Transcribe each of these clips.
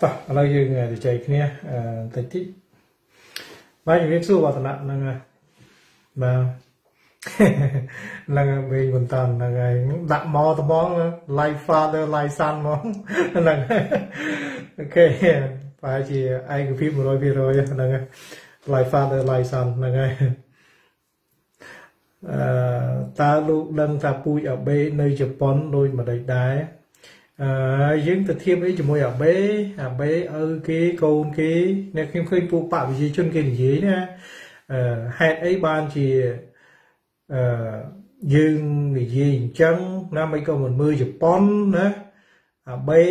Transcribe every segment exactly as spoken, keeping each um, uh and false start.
Là gì người để chạy kia tới tí bao nhiêu cái xu vào thằng nặng là người mà là người mình toàn là người đặng mò tao bón like father like son món là ok phải chỉ ai cứ phim rồi phim rồi là người like father like son là người ta lúc đang ta pui ở bên nơi Japan đôi mà đầy đái dưng từ thêm ấy chỉ môi ở bé à bé ơi cái câu cái này khi khi phụ bạo gì chân kia gì nè hẹn ấy ban chỉ dưng gì gì chân năm ấy câu một mươi chục pon nè à bé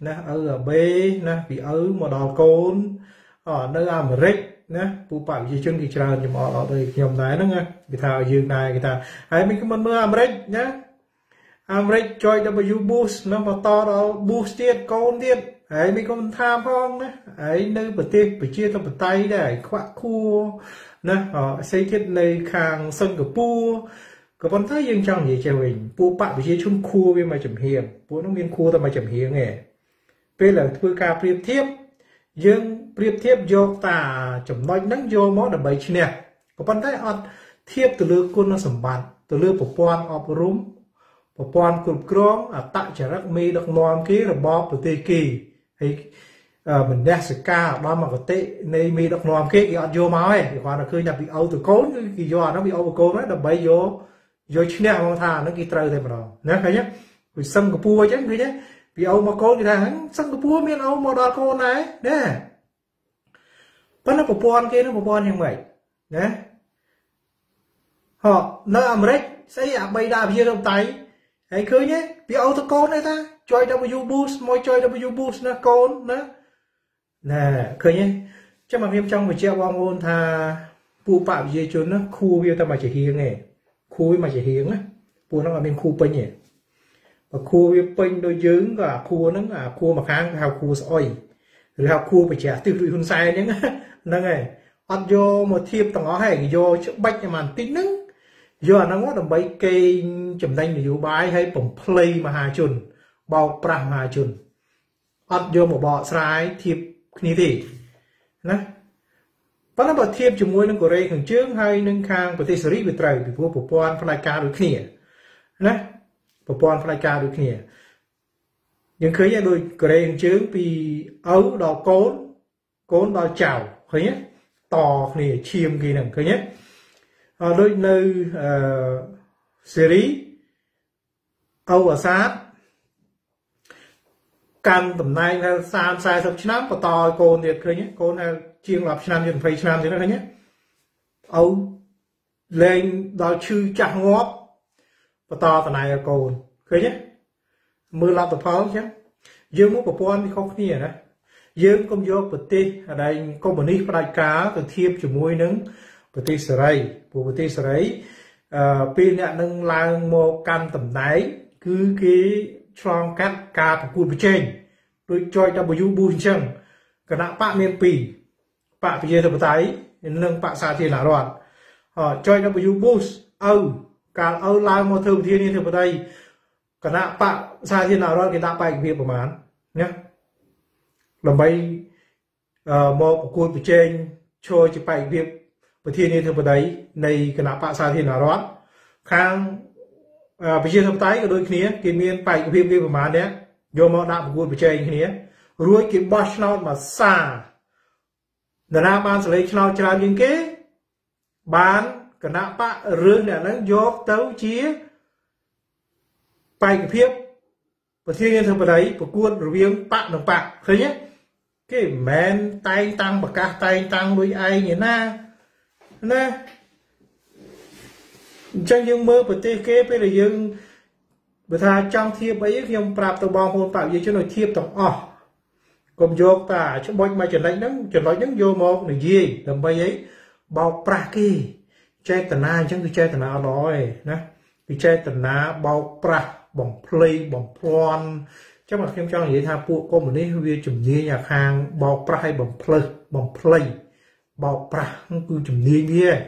nè ở ở bé nè bị ở mà đào côn ở nơi làm rách nè phụ bạo gì chân kia tràn chỉ mỏ ở đây nhom này đó nghe bị thao dưng này người ta hãy mình cứ mình mưa làm rách nhá Amrit chơi W boost nó mà to đó boost tiết con tiết ấy mình con tham phong đấy ấy nơi bật tiết bật chia trong bật tay để quạ khu nè họ xây thiết này khang sân của pu có vấn thế riêng trong gì chơi mình pu bạ bật chia chung khu với mà chậm hiền pu nó nguyên khu ta mà chậm hiền nghe bây là pu ca priệp thiếp riêng priệp thiếp vô tà chậm nói nắng vô món là bảy chi nè có vấn thế ọt thiếp từ lứa quân nó sầm bàn từ lứa của quan ọp rúm bọn cụp crom à tạ trả rắc mi đặc non kia là bò từ tây kỳ thì mình đe sự ca đó mà có tệ này mi đặc non kia họ vô máu ấy thì là cứ nhập bị âu từ cốn kỳ do nó bị âu cốn đấy là bấy vô vô chín đèo không thà nó kỳ trời thì mà đó nhá cái nhá vì sân của pua chứ cái nhá vì âu mà cốn thì là hắn sân của pua miền âu mà đo côn này đấy vẫn là bọn kia nó bọn như vậy đấy họ nó Amrit sẽ bay đạp dưới đông tay hãy cứ nhé vì ô tô con đấy ta chơi W boost môi chơi W boost nó con đó nè cười nhé chắc mà phim trong một triệu bom ôn tha pu bạo dây chốn nó khu yêu ta mà chỉ hiếng nè khu mà chỉ hiếng á pu nó là bên khu pin nhỉ và khu pin đôi dướng cả khu nó là khu mà kháng hào khu sỏi rồi hào khu phải trả tiêu tụi hun sai đấy nó này ăn vô một thiệp tầng ó hẻng vô chữ bách màn tít nứng giờ nó ngó đồng bấy cây chấm đánh để vô bái hay bổng play mà hà chun bao pra hà chun ọt vô một bọ trái thiệp như thế nè bắt nó bọ thiệp chấm muối nó có rây khẩn trương hay nâng khang của tây sri bị trời bị vua của quan phật ca đối kia nè của quan phật ca đối kia những khởi ra đôi có rây khẩn trương vì ấu đào cốn cốn đào chảo khởi nhé to này chìm kia nè khởi nhé ở đôi nơi series Âu ở sát căn tầm này là san sai sập năm và to cồn thiệt thôi nhé cồn là chiêng lập năm dần phây năm thế đó nhé Âu lên đào chư chặt ngóp và to tầm này là cồn thôi nhé mưa lọt tập pháo chứ dương muốn của con thì không kia đấy dương công vô bật ti ở đây công bẩn đi phải cá từ thiệp chỉ môi nứng bờ tây sợi bờ tây sợi pin này nâng lang một cam tầm đáy cứ cái trong các ca của trên tôi chơi W bùn chân cả đã bạ miền pì bạ bây giờ tập tái nâng bạ xa thì là đoạn họ chơi W boost âu cả âu lang một thường thiên như thế vào đây cả đã bạ xa thì là đoạn người ta bày việc của mán nhé là mấy một của trên chơi chỉ bày việc và thiên nhiên thưa đấy này cái nào bạn xa thì nào đó khang bây giờ thưa tái đôi khi nhé cái miền bảy của phim đi mà đấy do mỏ đạm của chơi như thế ruồi cái boss nào mà xa là na ban xử lý nào chơi những cái bán cái nào bạn rương này nó do tấu chia bảy của phim và thiên nhiên thưa đấy của quân rồi riêng bạn đồng bạn thấy nhé cái men tay tăng bạc ca tay tăng đôi ai như na nè trong những mơ của tê kế bây là dương bởi tha trong thiệp ấy nhưng prap tàu bom hôn tạo gì cho nó thiệp tổng ỏ còn vô cả cho bọn mà chẳng đánh nắng chẳng nói những vô một là gì tầm bay ấy bao praki kì chơi tần na chẳng chơi tần na rồi nè vì chơi tần na bao pra bỏng play bỏng plon chắc mà phim cho người tha phụ cô một đi huy chủng gì nhà hàng bao pra hay bỏng play bỏng play bảo pra cứ chấm đi nghe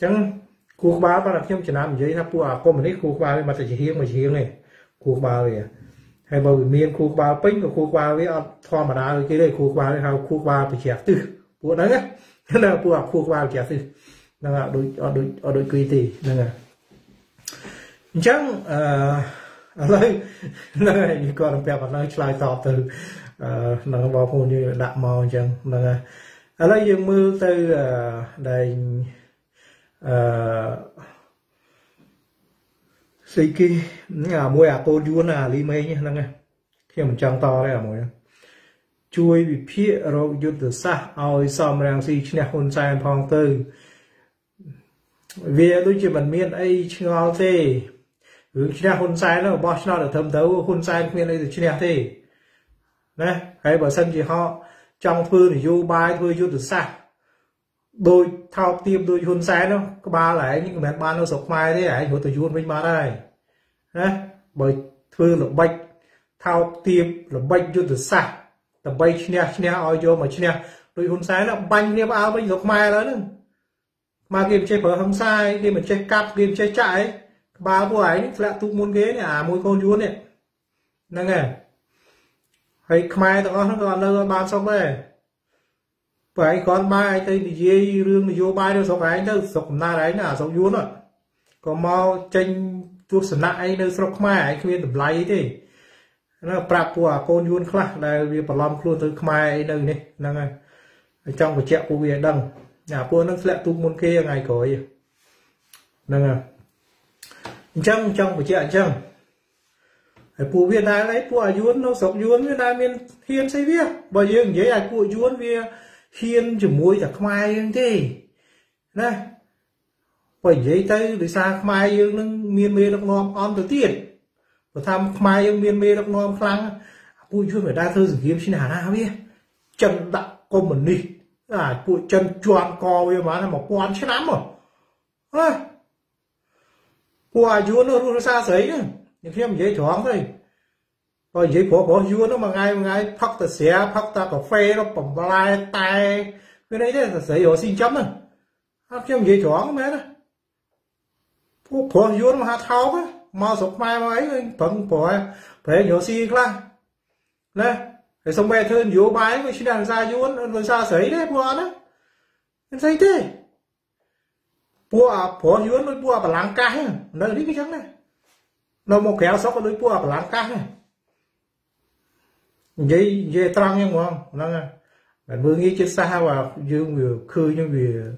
chẳng cuộc ba ta là khi ông chỉ làm gì tháp bùa cô mình đấy cuộc ba mà chỉ hiên mà chỉ hiên này cuộc ba này hay mà miền khu qua pin và khu qua với thò mà đá cái đây khu qua hay khu qua phải chẹp từ của đấy á, là phù hợp khu qua chẹp từ là đối ở đối ở đối quy thì là chẳng lấy lấy như con bè bạn nói slide tọt từ nó vào phun như đạp mò chẳng là lấy dương mưa từ đây xây kia nhà mua à cô du na li mấy nhá năng nghe khi mình trăng to đây à mồi chui bị phía rồi dứt được xa ao xong rằng gì trên hồn sàn phong tư về tôi chỉ bản miền ấy ngon thế hướng trên hồn sàn nó bỏ nó được thấm thấu hồn sàn miền ấy được trên thế nè hay bảo sân chỉ họ trong phương thì du bài thôi dứt được xa đôi thao tiêm đôi hôn sáng đó có ba lại những mẹ ban nó sọc mai thế này của tôi hôn với ba đây đấy bởi thương là bạch thao tiêm là bạch cho từ xa là bạch nha nha oi cho mà nha đôi hôn sáng là banh nha bao bánh sọc mai đó mà game chơi phở không sai game mà chơi cặp game chơi chạy ba cô ấy là tụ môn ghế này à môi con chuốn này nè nghe hay mai tao nó còn đâu ban xong đây vậy con ba anh tây thì dê rương thì vô ba đâu sáu cái đâu sáu na đấy là sáu vuông rồi còn mau tranh tuột sần lại đâu sáu mai khi tập lái thế nó prap của con vuông khác là vì phần lòng luôn tới mai đây này là ngay trong của chẹo của việt đằng nhà cô nó sẽ tung môn kia ngày cối là ngay trong trong của chẹo trong của việt nam đấy của vuông nó sáu vuông việt nam miền hiên xây bia bởi vì dễ là của vuông việt hiên chỉ muối là mai thế này quẩy giấy tay để xa mai dương miên mê đọc ngon on từ tiền và tham mai dương miên mê đọc ngon khăn vui chưa phải đa thơ dự kiếm xin hà na biết chân đặng con mình đi à cụ chân tròn co với má là một quan chết lắm rồi à qua chúa nó luôn xa sấy những khi em giấy thoáng thôi rồi giấy của của vua nó mà ngay ngay phóc ta xé phóc ta cà phê nó bầm lai tay cái đấy đấy là giấy của xin chấm à cái giấy chóng đấy đó của của vua nó há tháo á mau sọc mai mà ấy phần của phải nhỏ xin ra nè để xong về thơn vua bái với xin đàn ra vua nó ra giấy đấy vua đó giấy thế vua của vua nó vua bà láng cá nó đi cái trắng này nó một kéo sọc nó vua bà láng cá này dây dây trăng nhưng ngon nó bạn vừa nghĩ chết xa vào dương vừa khơi nhưng vừa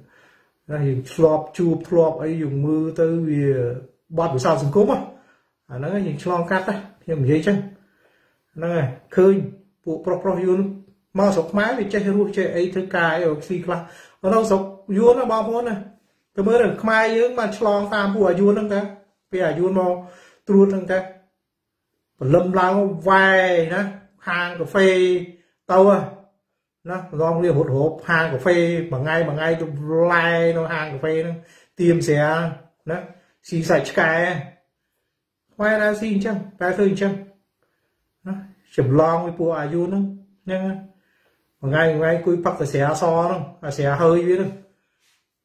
nó thì flop chu flop ấy dùng mưa tới vừa bọt buổi sau dùng cốm à nó nhìn slong cắt đấy nhưng dây chân nó này khơi bộ pro pro yun mau sọc máy bị chơi luôn chơi ấy thứ cài ở xì là nó đâu sọc yun nó bao vốn này tôi mới được mai nhưng mà slong tam của yun nâng ta bây giờ yun mau tuôn nâng ta lâm lao vài đó hàng cà phê tàu à nó gom liền một hộp hàng cà phê mà ngay mà ngay chụp like nó hàng cà phê nó tìm xé nó xì sạch cái quay ra xin chăng ra thôi chăng nó chụp lon với pua aju nó nha mà ngay ngay cúi bắt là xé so nó là xé hơi với nó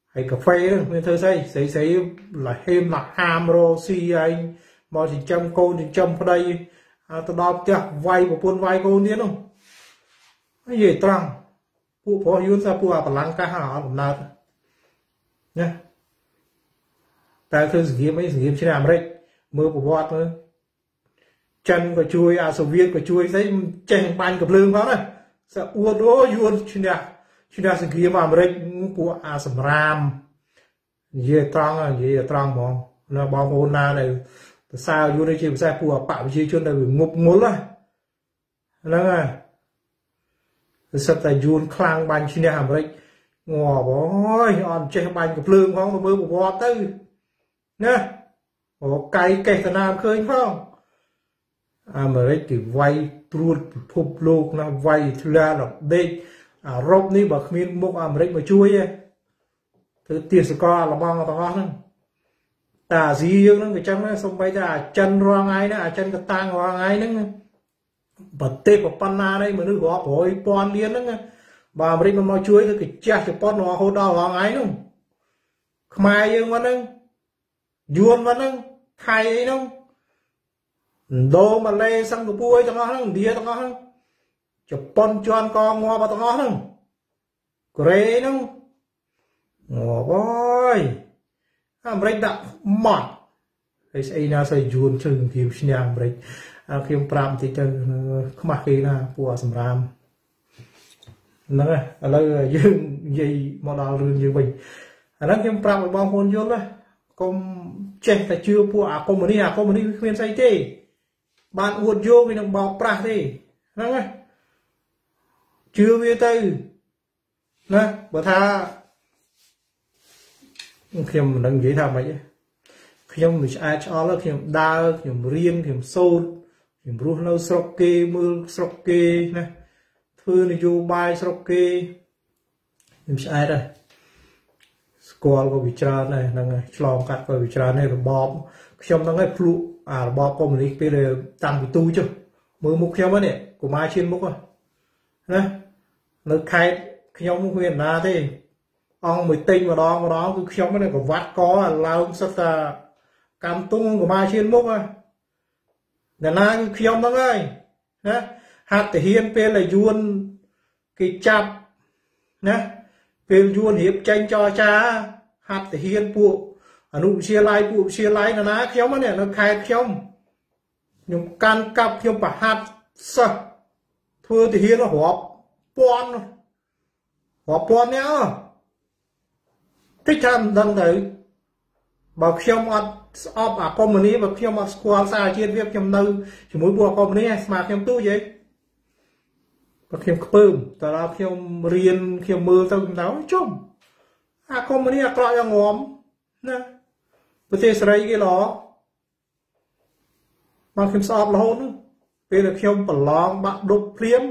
hay cà phê nó nên thơ xây xây xây là thêm mặt ham rô xì anh mà thì châm cô thì châm vào đây à tôi đọc chưa vay của quân vay cô điên không cái gì trăng phụ phó yến ra phù hợp lắng cá hả cũng nát nhé tại tôi dự kiếm ấy dự kiếm trên làm đấy mưa của bọt nữa chân của chui à sầu viên của chui thấy chèn bàn cặp lưng vào này sẽ uốn đôi uốn trên đà trên đà dự kiếm làm đấy của à sầm ram gì trăng à gì trăng mong là bom ôn na này sao vô đây chịu sai phù bạo chi chôn đời ngục muốn rồi nó là sắp tài vuông khang bánh chi hàm đấy ngò bói on chơi bánh cặp lương không mơ một bò tư nhá có cây cây thằng nam khơi không à mà đấy thì vay ruột phục lục là vay thưa là đây à rộp ní bậc miên mục à mà đấy mà chui thứ tiền sẽ co là bao tao không à dì yêu nó người trong nó xong bây giờ chân roang ai nữa chân cái tang roang ai nữa bật tê của panna đây mà nó gõ bồi pon liên nữa bà mình mà nói chuối cái cha cái pon nó hô đau roang ai nữa mai yêu nó nữa duôn nó nữa thay ấy nữa đồ mà lê sang cái bụi tao ngon đĩa tao ngon chụp con choan con ngoa vào tao ngon kề nó ngồi coi à break đặng mọt cái xây na xây juồn chừng thiếu xin nhang break à khi ông pram thì chừng không mặc gì na bùa sầm ram nó này là dừng gì mà đào rừng như mình anh đang khi ông pram bao hôn vô đó con che phải chưa bùa à con mình đi à con mình đi khuyên say thế bạn uốn vô mình đừng bảo pra thế nó này chưa biết tay nè bà tha khi mà đang dễ thầm vậy khi mà ai cho là khi mà đa khi mà riêng khi mà sâu khi mà rút lâu sọc kê mưa sọc kê nè thưa này vô bài sọc kê khi ai đây score có bị tràn này đang này lò cắt có bị tràn này là bom khi mà đang cái phụ à bom có mình đi về tăng bị tu chưa mới mục theo vấn đề của mai trên mục rồi nè nó khai khi ông huyền ra thế ông mới tinh vào đó vào đó cứ khi ông này có vắt có là lao sắt là cam tung của mai trên mốc à để là khi ông đó ngay hạt thì hiên pe là duôn cái chạp nhé pe duôn hiệp tranh cho cha hạt thì hiên phụ ở nụ chia lai phụ chia lai là ná khi ông này nó khai khi ông nhưng can cặp khi ông phải hạt sợ thưa thì hiên nó họp con họ buồn nhá, thích tham đăng đấy, bảo khi ông op à con mình bảo khi ông qua xa trên việc trong nơi chỉ muốn bùa con mình mà khi ông tu vậy, bảo khi ông bơm, từ đó khi ông riêng khi ông mưa tao cũng nói chung, à con mình là coi ông ngóm, nè, bữa thế sấy cái đó, mà khi ông op là hôn nữa, bây giờ khi ông bẩn lóng bạn đục liếm,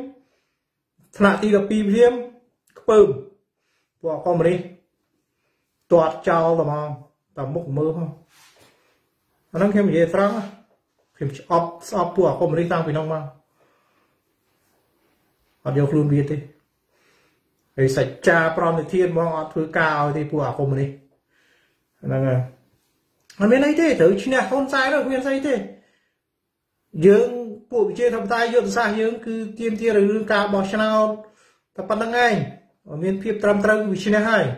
lại thì là pi liếm bơm bỏ con mình đi toạt trao tầm mong tầm mốc mơ không nó đang thêm gì trắng thêm ọp ọp bỏ con mình đi sang phía đông mà họ vô luôn biết đi thì sạch cha prom thì thiên mong ọt thứ cao thì bỏ con mình đi là anh bên ấy thế thử chi nào không sai đâu nguyên sai thế dưỡng bộ chơi thầm tay dưỡng sai dưỡng cứ tiêm tia rồi cao bỏ channel tập bắt ngay ở miền phía trầm trăng vị trí này hay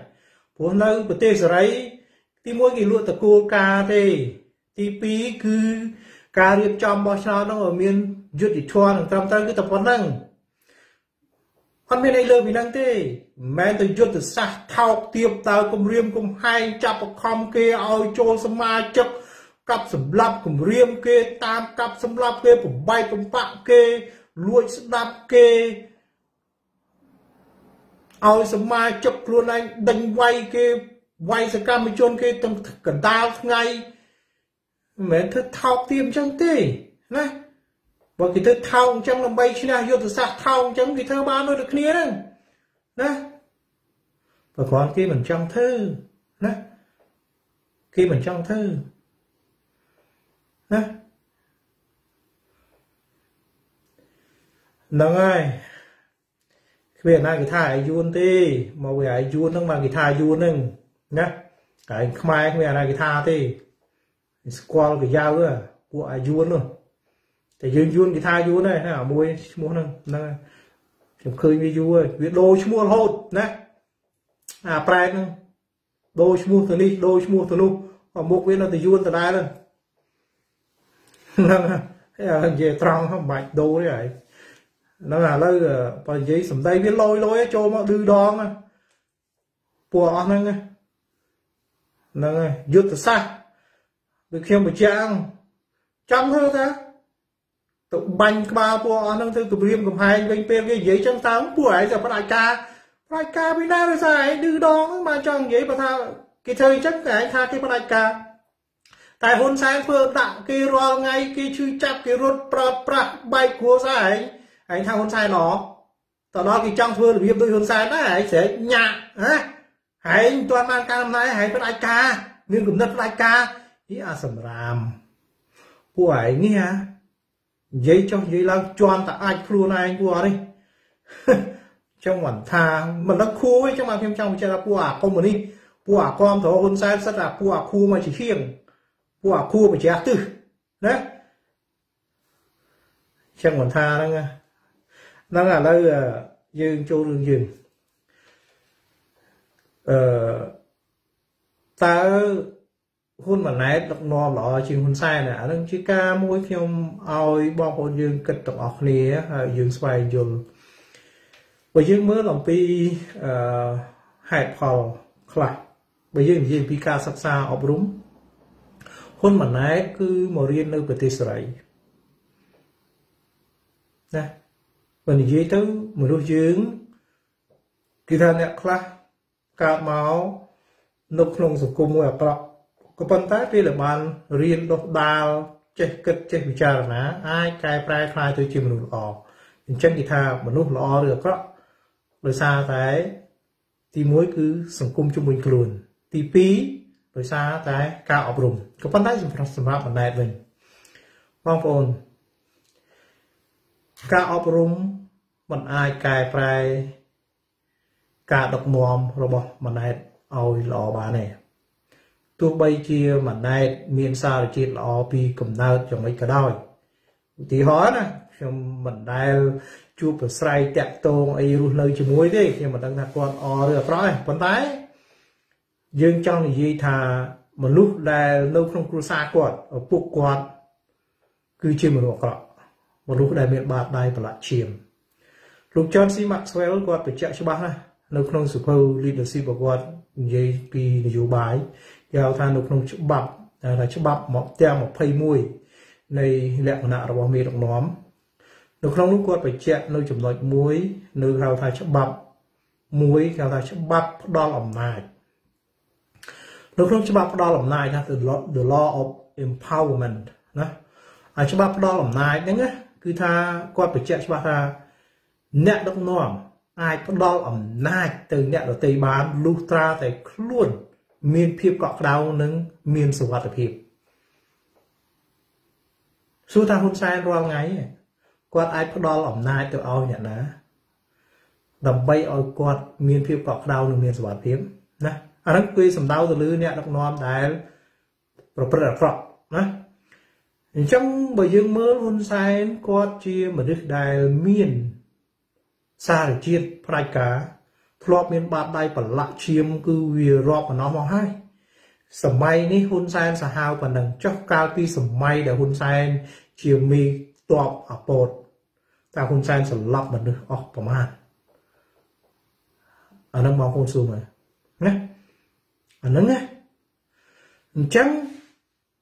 bốn nơi của tê sấy thì mỗi kỳ luận tập cô ca thì thì pí cứ ca điệp tròn bao sao nó ở miền duyệt địa chuan trầm trăng cứ tập vấn năng con bên này lời vì năng thế mẹ từ duyệt từ xa thao tiệp tao cùng riêng cùng hai chập không kê ao trôi sâm ma chập cặp sầm lấp cùng riêng kê tam cặp sầm lấp kê cùng bay cùng bạn kê luội đạp kê ao sớm mai chụp luôn anh đánh quay kia quay sẽ cam chôn kia trong cẩn ta ngay mẹ thứ thao tiêm chẳng tê này bởi cái thứ thao chẳng làm bay chứ nào vô từ xa thao chẳng cái thơ ba nó được nia đấy này và còn kia mình trong thư này kia mình trong thư này là ngay về này cái thai yun tê mà về ai yun nó mà cái thai yun nưng nhá cái mai về này cái thai tê squall cái dao nữa của ai yun luôn thì yun yun cái thai yun này hả môi mua nưng nè chúng khơi mi yun biết đôi mua hột nè à prai nưng đôi mua từ đi đôi mua từ luôn còn một bên là từ yun từ đây luôn nè về trăng không bạch đôi đấy nó là nó và giấy sầm tay biết lôi lôi cho mọi thứ đó mà bỏ nó nghe nó nghe dứt từ xa được khi mà trang trăm thôi ta tụ banh ba bỏ nó từ từ riêng cùng hai bên bên cái giấy trắng tám của ấy giờ bắt đại ca đại ca bên đây là dài đưa đó mà cho giấy mà thao cái chơi chắc cái anh tha cái bắt đại ca tại hôn sáng phơ đặng kia ro ngay kia chư chắp kia rốt pra pra bay của dài anh thao hôn sai nó tao đó thì trong phương việc tôi hôn sai đó hãy sẽ nhạc hả hãy toàn mang cam này hãy phải đại ca nhưng cũng rất đại ca ý à sầm ràm của ấy nghe giấy trong giấy lăng tròn tại ai luôn này của đi trong hoàn tha mình nó khu ấy trong mà phim trong chơi là của con mình đi của con thổ hôn sai rất là của khu mà chỉ khiêng của khu mà chỉ tư đấy chẳng còn tha đó nha, nó là nó dương châu đường dừng ta hôn mà nãy đọc nó lọ chuyện hôn sai nè nâng chỉ ca mỗi khi ông oi bọc hôn dương kịch tổng ọc nè dương xoay dùm bởi dương mới lòng pi hẹp hầu khỏe bởi dương dương pi ca sắp xa ọc rúng hôn mà nãy cứ màu riêng nơi bởi tế sợi nè bởi dưới tới một đôi dương kỳ thân nè khỏe ca máu nông nông sổ cung mùa bọc có phần tác thì là bạn riêng đọc đào chết kết chết bị trả ná ai cái bài khai tôi chỉ một lọ chân thì thà một lúc lọ được đó rồi xa cái thì mỗi cứ sống cung cho mình luôn thì phí rồi xa cái cao ọc rùm có phần tác dùng phát sản phẩm này mình mong phồn cao ọc rùm bằng ai cái bài cả đọc mòm robot mà này ôi lọ bà này tôi bay kia mà này miền sao để chết lọ pi cầm nao cho mấy cái đôi tí hói nè trong mình đây chụp ở say đẹp tôn ai rút nơi chịu muối đi nhưng mà đang thằng con o được rồi con tái dương trong thì gì thà một lúc là lâu không cua xa quạt ở buộc quạt cứ chìm một độ cọ một lúc đại miền bạc đây và lại chìm lúc chọn xi măng xoay lốt quạt để chạy cho bác này lâu không sụp hâu leadership của quạt dây pi nhiều bài giao than được nông chụp bắp là chụp bắp mọc theo một phây mùi này lẹ của nợ bỏ mì đọc nóm được không lúc quật phải chẹn nơi chụp lợn muối nơi giao than chụp bắp muối giao than chụp bắp đo lòng này được không chụp bắp đo lòng này là từ the law of empowerment đó à chụp bắp đo lòng này đấy nhá cứ tha quật phải chẹn chụp bắp tha nẹt đọc nóm ai đo lòng này từ nẹt ở tây bán lutra thì luôn miền phiêu cọ đau nâng miền sầu hoạt phiêu số ta hôm sai loang ngay quạt ai phát đo lỏng nai tự ao nhận ná đầm bay ao quạt miền phiêu cọ đau nâng miền sầu hoạt phiêu nè anh ấy quay sầm đau từ lưới nè đọc non đại rồi bật đập nè trong bởi dương mơ hôm sai quạt chia mà được đại miền xa được chia phải cả lọp miền bát đây bật lạ chiêm cứ vừa lọp mà nó mong hai sầm may ní hôn sen xà hào và đằng chóc cao pi sầm may để hôn sen chiêm mi tọp ở bột ta hôn sen sầm lọp mà được ọp vào màn ở nâng mong hôn xù mà nhé ở nâng nhé trắng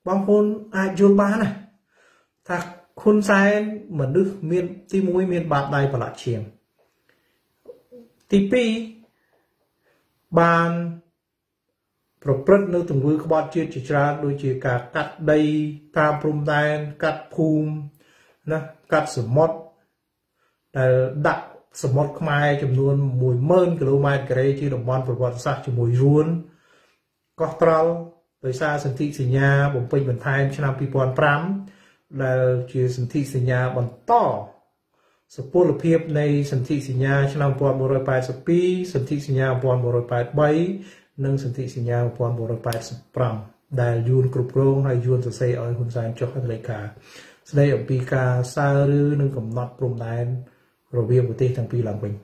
bong hôn ai chôn ba này ta hôn sen mà được miền ti mũi miền bát đây bật lạ chiêm tí pi bàn proprietor nơi từng vui các bạn chia chia ra đôi chia cả cắt đây ta prom đen cắt phum nè cắt sờ mót đặt sờ mót mai chấm luôn mùi mơn cái lô mai cái đây chia đồng bọn proprietor sạc chấm mùi ruồn có trâu tới xa sân thị sỉ nhà bồng pin bẩn thay cho nam pi pon pram là chia sân thị sỉ nhà bẩn to sự phối hợp này sản thị sinh nhà cho làm toàn bộ rồi bài số pi sản thị sinh nhà toàn bộ rồi bài bảy nâng sản thị sinh nhà toàn bộ rồi bài số năm đại dương cục rong hay dương sẽ ở hôn sai cho các đại cả đây ở pi ca sa rư nâng cầm nọt cùng đại rồi bia của tê thằng pi làm mình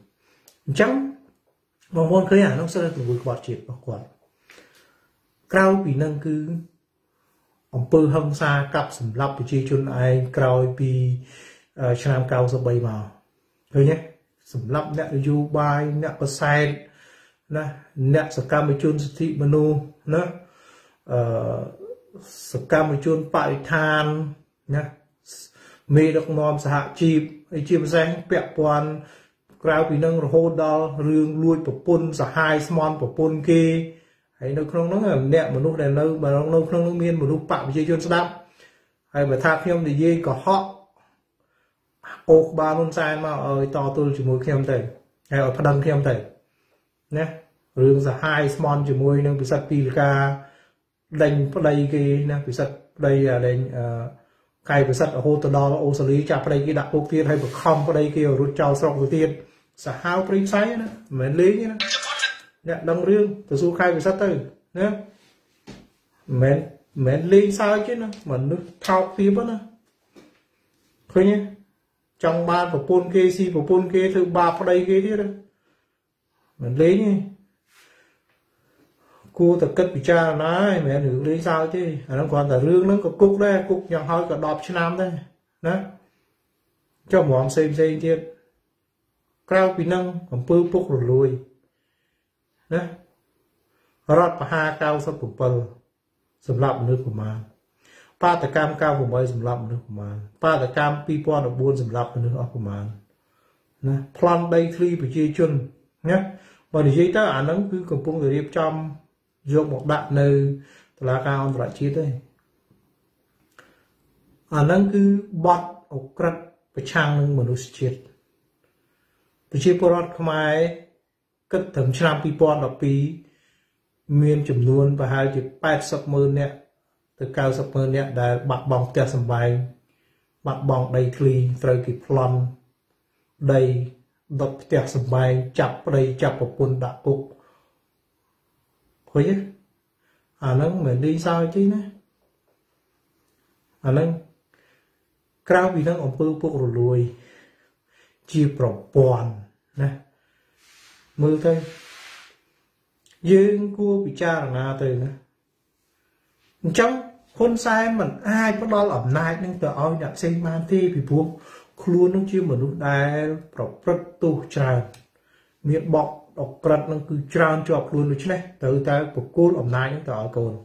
chẳng mà môn khơi à nó sẽ là một quạt chìa quạt cao pi nâng cứ ông pơ hông xa cặp sầm lấp để chi chun ai cao pi cho nam cao sắp bay vào thôi nhé sầm lấp nẹt dubai nẹt percent nè nẹt scammerichun thị manu nè scammerichun bại than nè mê độc nom sạ chìm ai chìm sang bẹp quan cao thì nâng hô đo riêng lui bổ pun sạ hai small bổ pun kia hay nó không nó là nẹt một lúc này lâu mà nó lâu không nó miên một lúc bạo chơi chun sắp hay mà thà khi ông thì dê có họ ô ba luôn sai mà ơi to tôi chỉ môi kem tẩy hay ở đăng kem tẩy nhé riêng là hai small chỉ môi nên bị sạch pika đánh vào đây cái nè bị sạch đây là đánh cài bị sạch ở hô tơ đo ô xử lý chặt vào đây cái đặt ốc tiên hay bực không vào đây kia rút trào sọc đầu tiên là hao pin sai nữa mình lấy nhé nhé đăng riêng từ số cài bị sạch tới nhé mình mình lấy sao chứ nó mình thao phí bớt nữa thôi nhé trong ba của pôn kê si của pôn kê thứ ba ở đây kia đấy mình lấy nhỉ cô tập kết bị cha nói mẹ nữ lấy sao chứ à, nó còn là lương nó có cúc đấy cúc nhàng hơi cả đọp trên nam đấy đó cho bọn xem xem thiệt cao kỹ năng còn pư púc rồi lùi đó rót và ha cao sắp của pơ sầm lọng nước của mà ba tạ cam cao của bơi sầm lọng nước của mà ba tạ cam pipon ở buôn sầm lọng nước của mà nè plan day three bị chia chun nhé và để giấy ta ảnh nó cứ cầm buông rồi điệp trong dùng một đạn nơi là cao là chi đây ảnh nó cứ bọt ở cật và trang mình chết vì chế porat không ai cất thẩm trang pipon ở pí miền chủng luôn và hai chữ pet sập mơ nè từ cao sập mơ nè đã bạc bóng tia sầm bay bạc bóng đầy clean trời kịp plon đầy đập tia sầm bay chập đầy chập vào quân đã cục khối chứ à nó mình đi sao chứ nè à nó cao vì nó ông phu phu rồi lùi chỉ bảo bòn nè mưa thôi dương cua bị cha là na từ nữa trong hôn sai mình ai có đó làm nai nhưng tờ ao nhận sinh man thi bị buộc luôn nó chưa mà lúc này đọc rất tu tràn miệng bọc đọc rất nó cứ tràn cho luôn được chứ này từ ta của cô làm nai những tờ ở cồn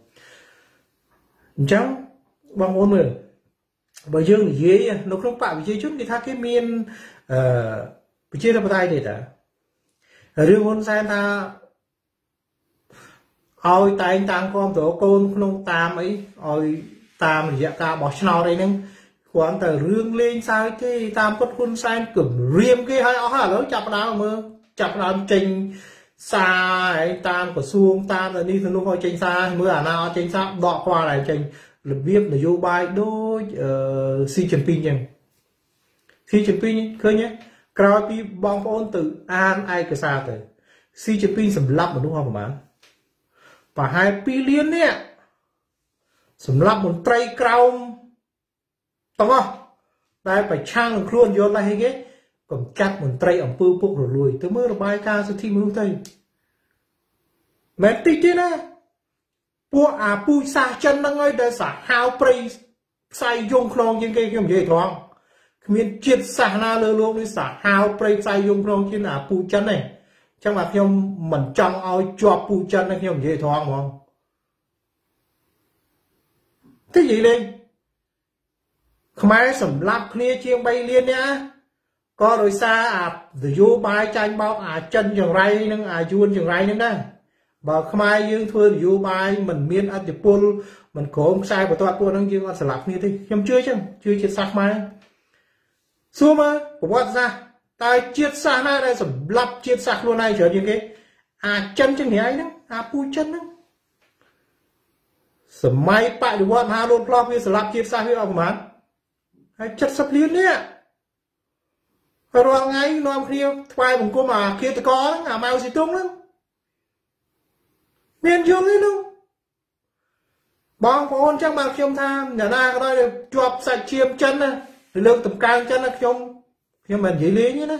trong bằng hôn rồi bởi dương thì dưới nó không phải dưới chút thì tha cái miên bị chia ra tay để đã riêng hôn sai ta ôi tay tăng con tổ con không tam ấy ôi tam thì dạ ca bỏ nào đây nhưng quán từ rương lên sao cái tam cốt khuôn sang cẩm riêng cái hay ó hả nó chập nào mà chập nào trình xa ấy tam của xuông tam rồi đi từ lúc hồi trình xa mới là nào trình xa đọ qua này trình lập viết là vô bài đôi si chấm pin nhỉ si chấm pin khơi nhé cao pi bong phôn từ an ai cái xa từ si chấm pin sầm lấp mà đúng không mà và hai pi liên nè sầm lấp một tray crown đúng không đây phải trang luôn vô lại hay cái còn chặt một tray ở pư púc rồi lùi tới mưa bài ca sẽ thi mưu tây mẹ tích thế nè bua à bui xa chân đang ngay đây xả hao prey sai dùng khong trên cái kiểu gì thong miền triệt xả na lơ luôn đi xả hao prey sai dùng khong trên à bui chân này chắc là theo mình trong ao cho bù chân nó theo dễ thoáng không thế gì lên không ai sầm lắp kia chiêng bay liên nhá có rồi xa à vô bài tranh bao à chân trường ray nhưng à chuôn trường ray nhưng đây và không ai dương thương vô bài mình miên ăn chụp buôn mình có ông sai của toàn buôn đang dương ăn sầm lắp như thế em chưa chứ chưa chết sạc mai xuống mà của quát ra tay chiết xa này đây sầm lắp chiết sạc luôn này trở như cái à chân chân này đó à pu chân đó sầm máy bại được bọn hà luôn lắp như sầm lắp chiết xa như ông mà hay chất sắp liên đấy rồi lo ngay lo kia quay bằng cô mà kia thì có à mau gì tung lắm miền dương đấy luôn bóng con chắc mà khiêm tham nhà na cái đó được chọc sạch chiêm chân này lượng tầm càng chân là khiêm nhưng mà dễ lý như thế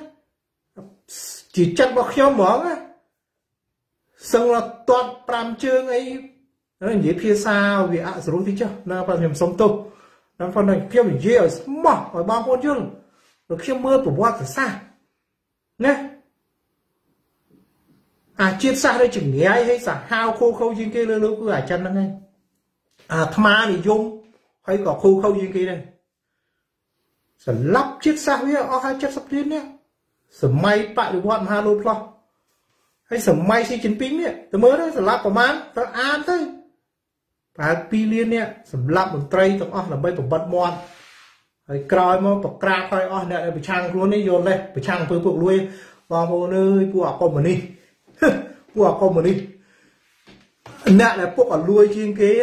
chỉ chặt bọc khéo mỏng á xong là toàn pram chương ấy nó dễ phía sao vì ạ à, rồi thì chưa nó vào hiểm sống tôm nó phần này kêu mình dễ ở mỏ ở bao con chương rồi khi mưa của qua từ xa nhé à chia xa đây chừng nghe hay xả hao khô khâu trên kia lâu lâu cứ ở chân nó ngay à thma thì dung hay có khô khâu trên kia đây lắp chiếc xa với o hai chất sắp đến nhé sửa may tại được bọn hà lô lo hay sửa may si chiến binh nhé tôi mới đấy sửa lắp của mán tôi ăn thôi và pi liên nhé sửa lắp một tray tụi o là bây tụi bật mòn rồi còi mà bật ra coi o này bị trang luôn đi dồn đây bị trang tôi buộc lui vào một nơi của con mình đi của con mình đi nè là buộc ở lui trên cái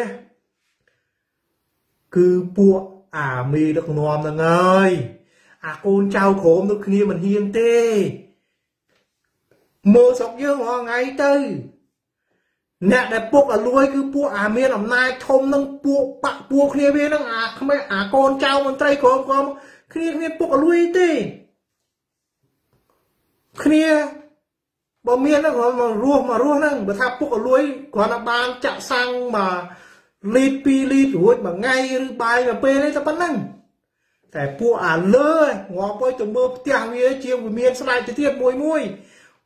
cứ buộc à mi được nòm là ơi à con trao khổ nó kia mình hiên tê mơ sọc dương họ ngay tây nè đẹp buộc là lui cứ buộc à mi làm nai thông nâng buộc bạn buộc kia bên nó à không phải à con trao mình tay của con Khnia khnia bốc lui tê khnia bỏ miên nó còn ruộng mà ruộng nè bữa tháp bốc lui còn là ban chạm sang mà lít pi lít ruột mà ngay bài mà pê đấy ta bắt nè tại bùa à lơ ngó bôi từ mưa tiếng với chiều miên sờ lại tiết mùi mùi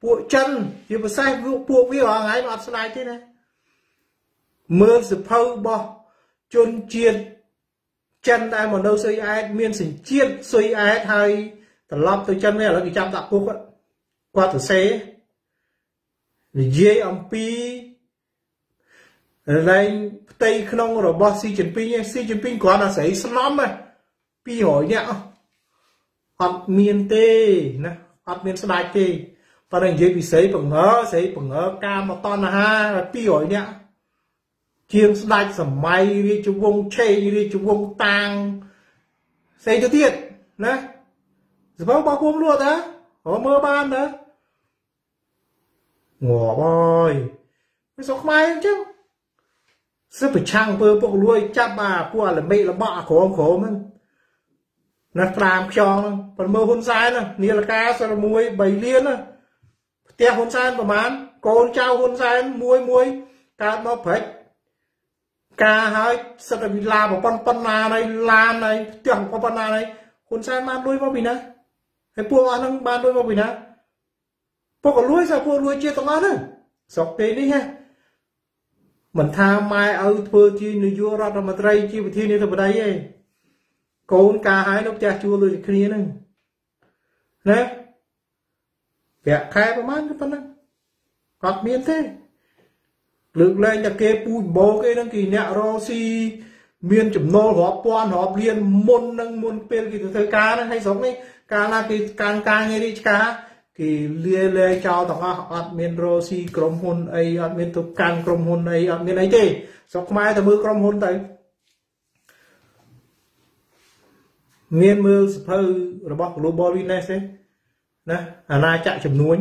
bùa chân thì bữa sai bùa với hoàng ấy nó sờ lại thế này mưa sập phơi bò chôn chiên chân ai mà đâu xây ai miên sỉnh chiên xây ai hay tận lắm từ chân này là cái trăm tạo cục qua từ xe dây âm pi này tây không rồi bác sĩ chuyển pin sĩ chuyển pin quá là sấy lắm này pi hỏi nhẽ hoặc miên tê nè hoặc miên sài tê và đằng dưới bị sấy bằng ngỡ sấy bằng ngỡ cam mà to là ha là pi hỏi nhẽ chiên sài sầm may đi chụp vông chê đi chụp vông tang sấy cho thiệt nè rồi bao bao cuốn luôn đó có mưa ban đó ngỏ bôi cái sọc mai chứ rất phải chăng bơ bọc lui chắp bà qua là mẹ là bọ khổ khổ mưng nó làm cho còn mơ hôn sai nè nia là ca sao muối bảy liên nè tia hôn sai và mán con trao hôn sai muối muối cá nó phải cá hơi sao là bị la một con con la này la này tiệm con con la này hôn sai man đuôi bao bì nè cái pua ăn ban đuôi bao bì nè bọc lui sao bọc lui chia tao ăn nữa sọc tê đi ha mình tha mai ở thưa chi nữ vua ra làm trai chi thiên như thế vào đây ấy con cá hái nó cha chua luôn kia này nè vẽ khai vào mắt cái phần này hoặc miên thế lực lên là kê bùi bố cái đăng kỳ nhẹ ro si miên chấm nô họp quan họp liên môn nâng môn pê kỳ thời cá nó hay giống ấy cá là kỳ càng càng nghe đi cá kỳ lê lê chào tao có họp miên ro si crom hôn ấy họp miên tục càng crom hôn ấy họp miên ấy thế sọc mai tao mưa crom hôn tới miên mưa phơi rồi bóc global business đấy, nè, hà na chạy chụp nuôi,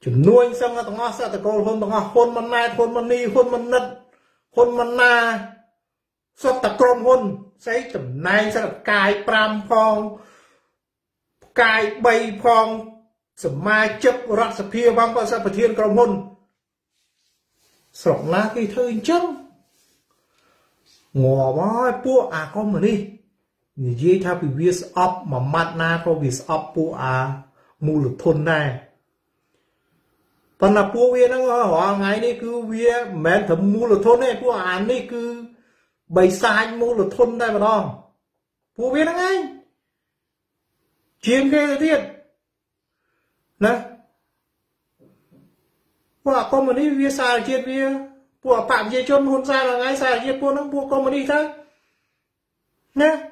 chụp nuôi xong là tao sao tao câu hôn tao ngó hôn mân na hôn mân ni hôn mân nứt hôn mân na, sao tao crom hôn, say chụp này sao tao cài pram phong, cài bay phong, sớm mai chụp rắc sập phia băng qua sao phải thiên crom hôn, sòng lá cây thơi trắng, ngò bói pua à con mà đi. Như vậy ta bị viết ấp mà mặt na có viết ấp pua à mù lực thôn này phần là pua viết nó hóa ngay đi cứ viết mẹ thấm mù lực thôn này pua án đi cứ bày sai mù lực thôn này mà đó pua viết nó ngay chiếm ghê thiệt nè pua con mà đi viết sai chiết viết pua phạm dây chôn hôn sai là ngay sai chiết pua nó pua con mà đi thế nè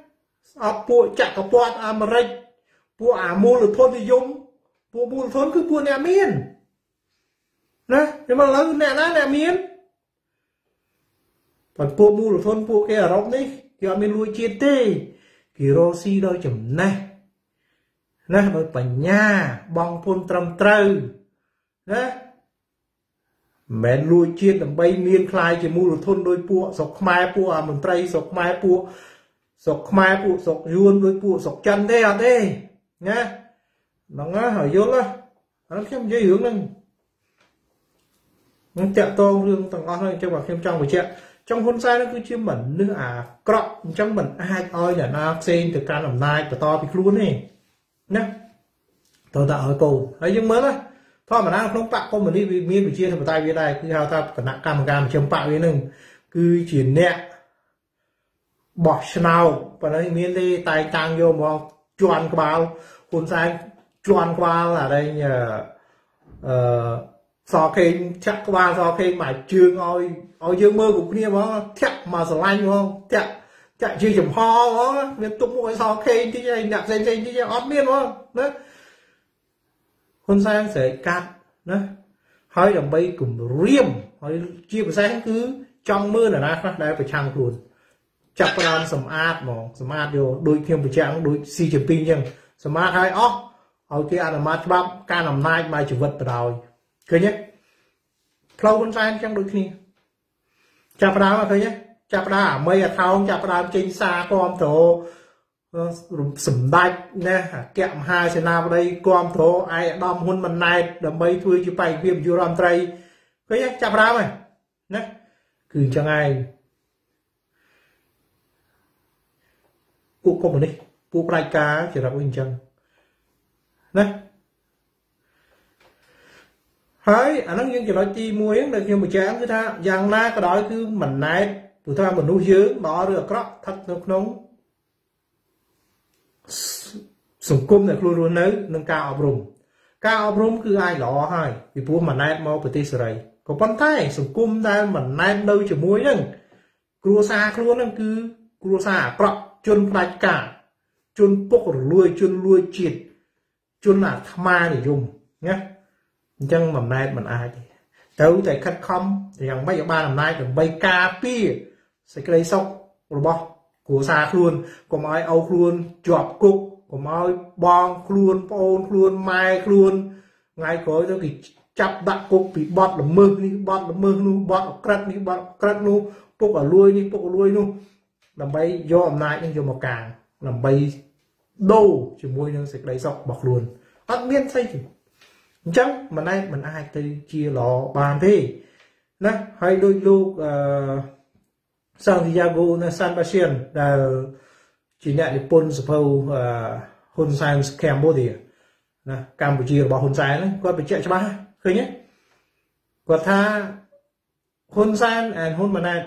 pua chặt cả pua Americ pua à mua được thôn thì dùng pua mua thôn cứ pua nè miên nè nhưng mà lớn nè lá nè miên còn pua mua được thôn pua cái ở rộng đấy thì mình nuôi chia tê thì Rossi đôi chấm này nè đôi bánh nha bong phun trầm trừ nè mẹ nuôi chia tầm bay miên khai chỉ mua được thôn đôi pua sọc mai pua à mình tây sọc mai pua sọc mai phụ sọc ruôn với phụ sọc chân thế à thế nhá nó ngã hỏi vô đó nó xem dưới hướng này nó chạm tô lương tầng ngon hơn cho vào thêm trong một chuyện trong hôn sai nó cứ chiếm bẩn nước à cọ trong bẩn ai oi là na xin từ can làm nai từ to bị luôn này nhá tôi tạo ở cầu ấy nhưng mới đó thôi mà đang không bạc con mình đi miên bị chia thành tay với tay cứ hao ta cần nặng cam cam chấm bạc với nừng cứ chỉ nhẹ bỏ nào và đây miền tây tài tăng vô mà chuan qua hôn sai chuan qua là đây nhờ so khi chắc qua so khi mà chương ôi ôi dương mơ cũng kia mà thẹt mà sờ lanh không thẹt thẹt chưa chấm ho đó miền tụng mỗi so khi chứ này nạp dây dây chứ ốp miên không đó hôn sai sẽ cắt đó hơi đồng bay cùng riêng hơi chia buổi sáng cứ trong mưa là ra đây phải chăng luôn chặt con smart mà smart vô đôi thêm một trang đôi si chụp pin nhưng smart hay off ok là mát bắp ca làm nai mai chụp vật rồi thấy nhé lâu con trai trong đôi khi chặt đá mà thấy nhé chặt đá mây à thao chặt đá trên xa con thổ sẩm đại nè kẹm hai sẽ nào đây con thô ai đom hôn mình này đầm bay thui chụp ảnh phim du làm tây cái chạm ra mày nè cứ chẳng ai cú con đi cú lai cá chỉ là bình chân nè thấy anh nói những chuyện nói chi mua ấy là như một chén cứ tha giang na cái đó cứ mình này vừa tha mình nuôi dưỡng đó được đó thật được nóng sủng côn này luôn luôn nới nâng cao áp dụng cao áp dụng cứ ai lọ hay vì bố mình nay mau bật tê rồi có bắn tay sủng côn ra mình nay đâu chỉ muối nâng cua xa luôn nâng cứ cua xa cọp chôn lại cả chôn bốc luôi chôn luôi chìt chôn là ma để dùng nhé chân mình nay mình ai đâu tại khách không thì rằng mấy giờ ba làm nay được bay ca pi sẽ cái đấy xong rồi bỏ cua xa luôn có ai âu luôn chọp cục của mọi bong luôn ôn luôn mai luôn ngay khối đó thì chắp đặt cục bị bọt là mơ đi bọt là mơ luôn bọt cắt đi bọt cắt luôn cục ở lui đi cục ở lui luôn làm bay do hôm nay nhưng do một càng làm bay đâu chỉ môi nhưng sạch lấy dọc bọc luôn tất nhiên xây chẳng mà nay mình ai tây chia lò bàn thế nè hay đôi lúc uh, Santiago là San Bastian là chỉ nhận được pôn sầu hôn sai Cambodia, nè Campuchia bỏ hôn sai đấy, qua bị chạy cho ba, khơi nhé, qua tha hôn sai and hôn mà này,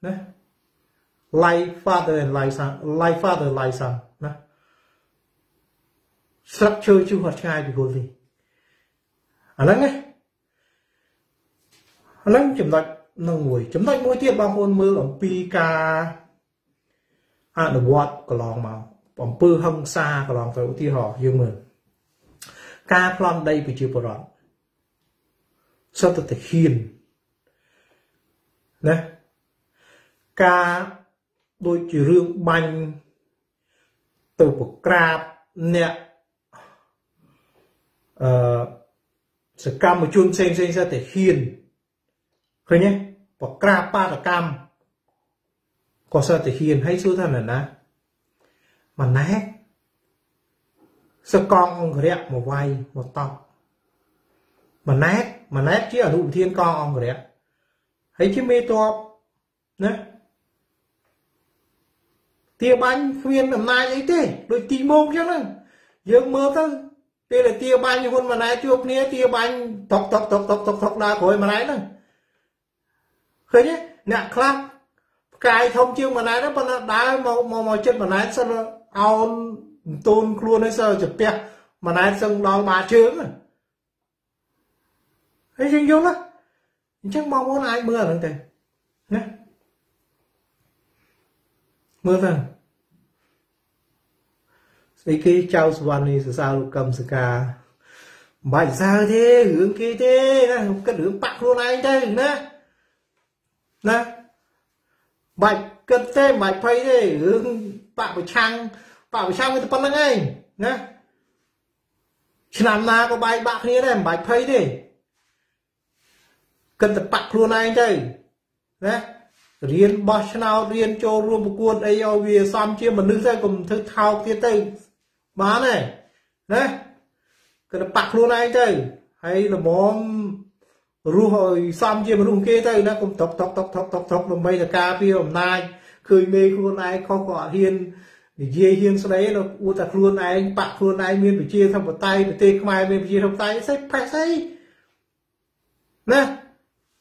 nè like father and like son, like father like son, nè sắp chơi chưa hoạt trai bị hôn gì, anh lắm nghe, anh lắm chấm đạch nâng ngồi chấm đạch mỗi tiết ba hôn mưa ở Pika ăn được vót còn lòng mà còn pư hông xa còn lòng phải ưu tiên họ dương mừng ca plon đây bị chịu bỏ lọt sao tự thể hiền nè ca đôi chữ rương banh từ một crab nè sẽ cam một chun xanh xanh ra thể hiền thôi nhé một crab ba là cam có sao thì hiền hay số thân là ná mà nát sao con người đẹp một vai một tóc mà nát mà nát chứ ở đủ thiên con người đẹp thấy chứ mê to nè tia bánh khuyên làm nay ấy thế đôi tí mông chứ nè dương mơ thân đây là tia bánh hôn mà nát chuộc nế tia bánh tóc tóc tóc tóc tóc tóc đá khối mà nát nè khởi nhé nạ khắc cái thông chương mà này nó đá màu màu chân mà này sao ao tôn luôn hay sao chụp pẹt mà này xong đó bà trướng à thấy chưa vô lắm chắc mong muốn ai mưa lần thề nè mưa thằng cái cái trao Swani sao cầm ska bài sao thế hướng kia thế cái hướng bạc luôn này đây nè nè bạch cất thế bạch phây thế hướng bạc bạch trăng bạc bạch trăng người ta phân ra ngay nhé làm nào có bài bạc như thế này bạch phây thế cần tập bạc luôn này chơi nhé riêng bao nào riêng cho luôn một cuốn ai ao về xăm chia mà nước ra cùng thứ thao kia tây bán này nhé cần tập bạc luôn này chơi hay là món rùa hồi xăm chia mà rùa kia đây nó cũng tóc tóc tóc tóc tóc tóc bây giờ cà phê hôm nay cười mê luôn ai không gọi hiền để chia hiền sau đấy nó u tật luôn ai bạc luôn ai miên phải chia thằng một tay để tê không ai miên chia thằng tay sách phải xây nè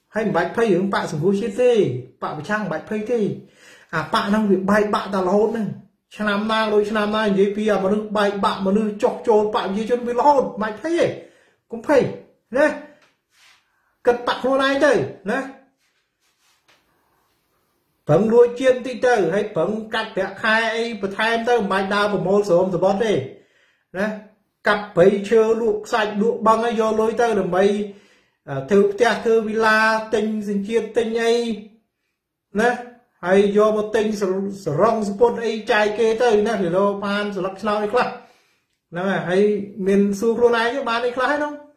hay bạch phây hướng bạn sủng vui chết đi bạn phải trang bạch phây đi à bạn đang bị bay bạn ta lót này chăn nam na rồi chăn nam na như vậy à mà nó bay bạn mà nó chọc trốn bạn như chôn bị lót bạch phây cũng phây nè cần bạc luôn này đây nè phấn đuôi chiên tí trời hay phấn cắt vẽ khai và thay em tới mai đào và môn sớm rồi bót đi nè cặp bấy chưa luộc sạch luộc băng ấy do lối tới là mấy thư tia thư villa tinh dinh chiên tinh ấy nè hay do một tinh rong sport ấy chai kê tới nè thì đâu pan rồi lắc lao đi khla nè hay miền xuôi luôn này chứ bạn đi khla hết không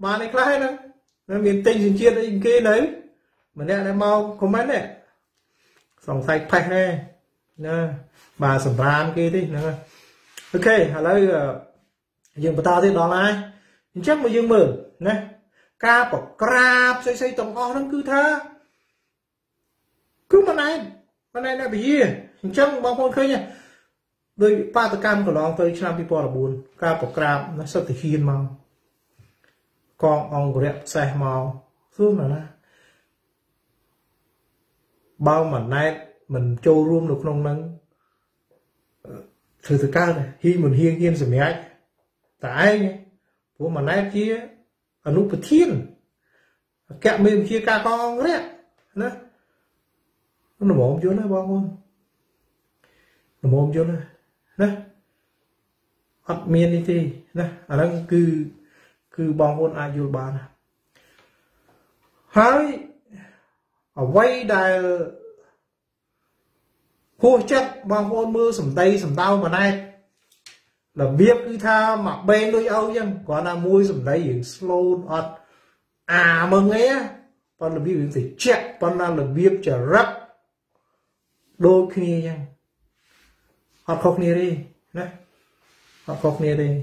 bà này khai nữa nó miền tây dừng chia đấy kia đấy mà nè này mau comment này sòng sạch phạch nè nè bà sầm ran kia đi nữa. Ok, hả lấy dừng bà ta thì đó là ai chắc mà dừng mừng nè ca bỏ crab xây xây tổng o nó cứ thơ cứ mà này mà này là bị gì chắc bao con khơi nha đôi ba tờ cam của nó tôi làm đi bỏ là buồn ca bỏ crab nó sắp thì khiên màu con ông của đẹp xe màu xuống là bao mà này mình trâu rùm được nông nâng thử thử cao này khi mình hiên hiên rồi mẹ tại bố mà nãy kia ở nút bờ thiên kẹo mềm kia ca con đấy nó nó mồm chỗ này bao con nó mồm chỗ này đấy hot miên đi thì đấy ở đó cứ cứ bao con ai vô bàn hái ở quay đài khô chắc bằng con mưa sầm tây sầm tao mà nay là biết cứ tha mà bên đôi âu chứ còn là môi sầm tây những slow ọt à mừng ấy còn là biết những gì check còn là biết trả rắp đôi khi chứ họ khóc nia đi đấy họ khóc nia đi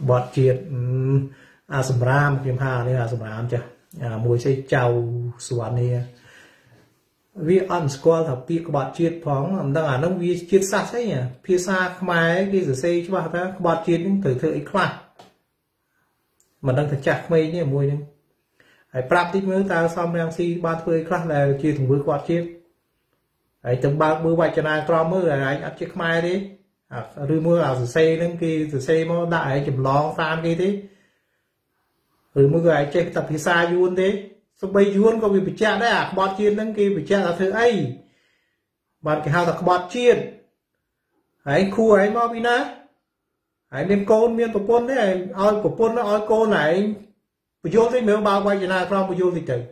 bọt chuyện à sầm ram kiếm hà đây là sầm ram chưa à, mùi xây chào xoắn này vì ăn squat học pi các bạn chiết phóng làm đang ở nông vi chiết xa thế nhỉ phía xa máy cái giờ xây cho bạn các bạn chiết những thời thời khoa mà đang thật chặt mây nhỉ mùi này hãy practice mới ta xong đang xi ba thời khoa là chiết thùng với các bạn chiết hãy từng ba bữa vài cho nàng con mới là anh ăn chiếc máy đấy à, rồi mưa là giờ xây đến kia giờ xây nó đại chìm lon tan kia thế rồi mọi người chạy tập thì xa luôn thế xong bây luôn có bị bị chạm đấy à bọt chiên đến kia bị chạm là thứ ấy bạn cái hao là bọt chiên ấy khu ấy mau bị nát ấy nên con miên của con đấy oi của con nó oi cô này vô thế nếu bao quay là không vô thì trời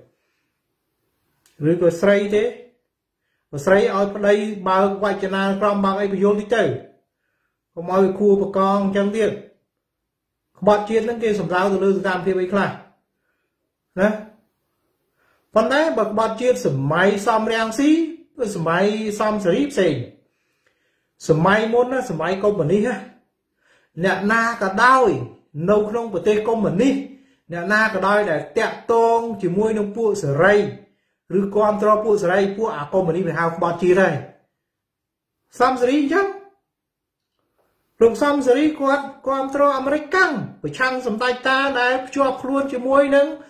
rồi có xây thế có xây oi đây bao quay là không bằng ấy vô thì trời không oi khu của con chẳng tiền bọt chiên lên kia sầm rau từ từ làm thêm ấy lại nè còn đấy bật bọt chiên sầm máy xong rang xí sầm máy xong sấy xì sầm máy muốn á sầm máy công mình đi ha nè na cả đau nâu không của tê công mình đi nè na cả đôi để tẹt tông chỉ môi nông pua sờ ray rư con tro pua sờ ray pua à công mình đi phải hao bọt chiên đây xong sấy chứ lục xong dưới quạt quạt trâu American với chăn sầm tay ta này cho luôn cho môi nâng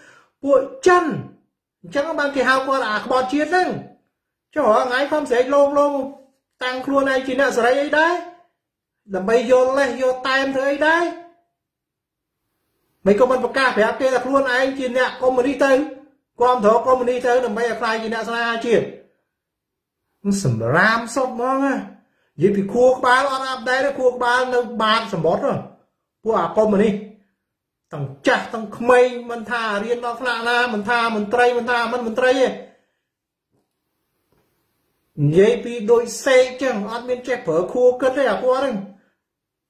bụi chân chẳng bằng cái hao quạt à bọt chiết nâng cho ngái không dễ lôm lôm tăng luôn này chỉ là sợi ấy đấy làm bay vô lên vô tay em thấy đấy mấy con bật ca phải áp là luôn này chỉ là con mình đi tới con thọ con mình đi tới làm bay apply chỉ là sai chuyện sầm ram sốc mong à vậy thì cua ba nó ăn đấy nó cua ba nó ba sầm bót rồi cua à con mình đi thằng chặt thằng mây mình tha riêng nó pha na mình tha mình tây mình tha mình mình tây vậy thì đôi xe chẳng ăn miếng chè phở cua cất đấy à cua đấy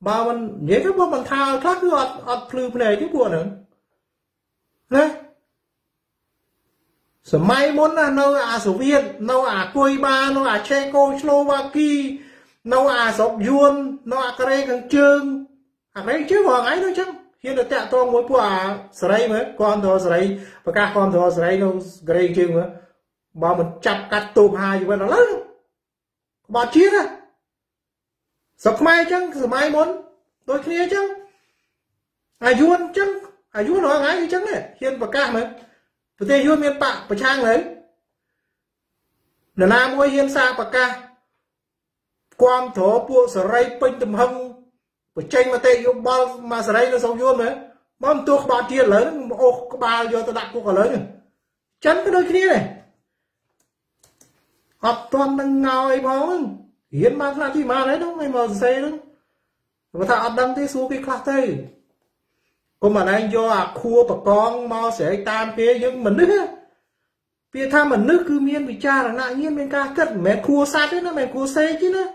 ba mình vậy các bố mình tha khác cứ ăn ăn phừ này chứ cua nữa đấy sờ may muốn là nâu à sầu viên nâu à quây ba nâu à Czechoslovakia nó à sọc vuông nó à cái thằng trương à cái chứ hoàng ấy thôi chứ hiện là tẹt to mỗi quả sấy mới con to sấy và các con to sấy nó cái trương mà bao mình chặt cắt tôm hai như vậy nó lớn bao chiết á sọc mai chứ sọc mai muốn đôi kia chứ ai vuông chứ ai vuông nó ngái như chứ này hiện và các mà và tây vuông miền bắc và trang đấy là nam môi hiện xa và ca quan thổ buộc sờ ray pin tầm hông của tranh mà tê dùng bao mà sờ ray nó sống vuông đấy mong tôi có bao tiền lớn ô có bao giờ tôi đặt cuộc lớn này chắn cái đôi kia này học toàn đang ngào ấy bóng hiến mang ra thì mà đấy đúng mày mờ xe đúng mà thà đăng thế xuống cái khác đây còn mà anh do à khua và con mau sẽ tan kia những mình nữa phía tham mình nước cứ miên bị cha là nạn nhiên bên ca cất mẹ khua sát đấy nó mẹ khua xe chứ nữa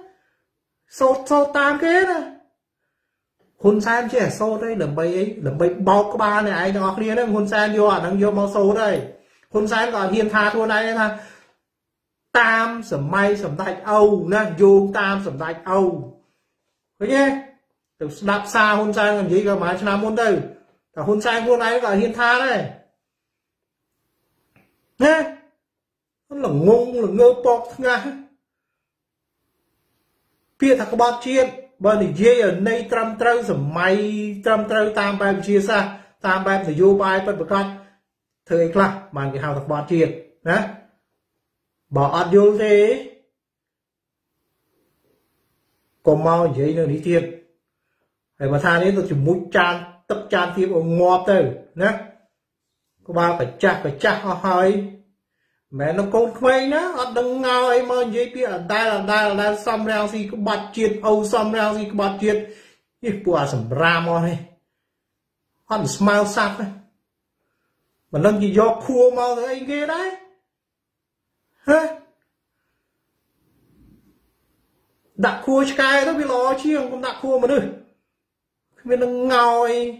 sâu sâu tam kế nè hôn san chứ sâu đây làm bay ấy làm bay bao cái ba này ai đó kia đấy hôn san vô à đang vô bao sâu đây hôm sáng còn hiền tha thua này là tam sẩm may sẩm thạch âu nè vô tam sẩm thạch âu thấy nhé đạp xa hôm sáng làm gì cơ mà cho làm môn đây cả hôm sáng hôm nay là hiền tha đây nhé nó là ngung là ngơ bọc nha phía thật bọt chiên bởi thì dê ở đây trăm trâu sẩm may trăm trâu tam ba em chia xa tam ba em thì vô bài bất bật con thời là mà cái hào thật bọt chiên đấy bỏ vô thế còn mau dễ nữa đi thiệt để mà tha đến tôi chỉ mũi chan tập chan tiếp ông ngọt từ nhé có ba phải chặt phải chặt ho hơi mẹ nó con quay nó ở đằng ngao ấy mà dễ biết ở đây là đây là đây xong ra gì có bật chuyện âu xong ra gì có bật chuyện như quả sẩm ra mòn này ăn smile sáp này mà nó chỉ do khua mau thôi anh kia đấy đặt khua cái đó bị lo chứ không đặt khua mà nữa mình nó ngồi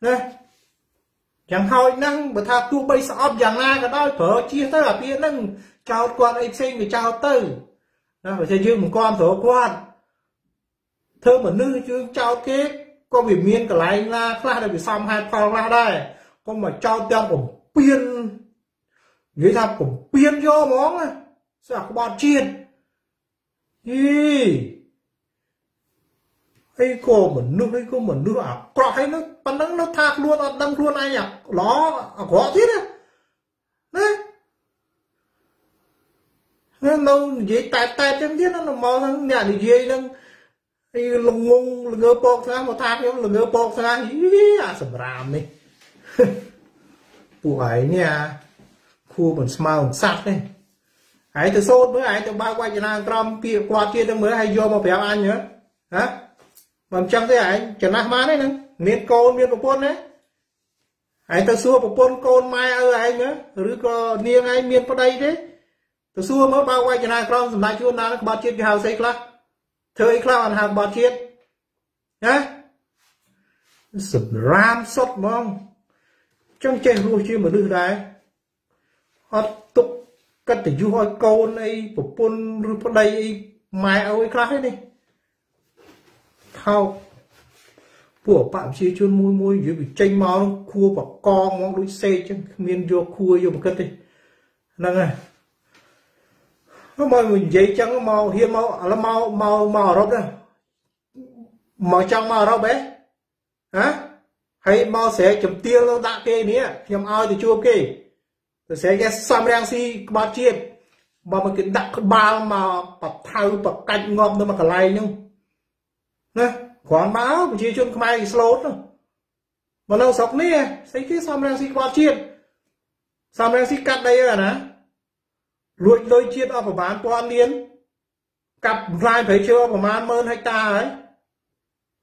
nè chẳng hỏi năng mà tha tu bây sọp chẳng na cái đó thở chia tới là phía năng chào quan ấy xin người chào tư nó phải chơi chứ một con thở quan thơ mà nữ chứ chào kết có bị miên cả lại là ra được bị xong hai phòng ra đây con mà chào tiêu của biên người ta cũng biên vô món này sao có bọn chiên gì ấy cô mình nước ấy cô mình nước à cọ hay nó bắn nó nó thạc luôn nó đâm luôn ai nhỉ nó có thế đấy đấy nên đâu dễ tay tay chém thiết nó là mò nhà thì dễ đang lồng ngung lồng ngơ bọc ra một thạc lồng ngơ bọc ra ý à sầm ràm đi tụi ấy nha khu mình smile mình sạch này hãy từ sốt với hãy từ ba quay cho nàng trong kia qua kia đang mới hay vô mà béo ăn nhớ hả bằng trong thế hãy chẳng nát má đấy nè miên côn miên một con đấy hãy từ xưa một con côn mai ơi anh nhớ rồi có niêng ai miên vào đây thế từ xưa mới ba quay cho nàng trong lại chưa nàng bao chiết hào xây class thời class hàng bao chiết nhá sụp ram sốt mong trong chơi vui chơi mà đưa đấy tục cắt từ du hoi câu này của pôn pôn đây mai ao ấy khác hết đi thao của bạn chia chun môi môi dưới bị chanh máu cua và co món đuôi xe chứ miên vô cua vô một cất đi năng này nó mời mình giấy trắng màu hiên màu là màu màu màu rộp đây màu trắng màu rộp bé hả hay màu sẽ chấm tiêu nó đã kê nè nhầm ao thì chua kê sẽ cái xăm rang si ba chiết mà mình cái đặt ba mà bật thau bật canh ngọt nó mà cả lay nhung nè còn máu mình chia chun cái mai slot nữa mà lâu sọc nè sẽ cái xăm rang si ba chiết xăm rang si cắt đây là nè luộc đôi chiết ở bán quan liên cặp lai thấy chưa của man mơn hecta đấy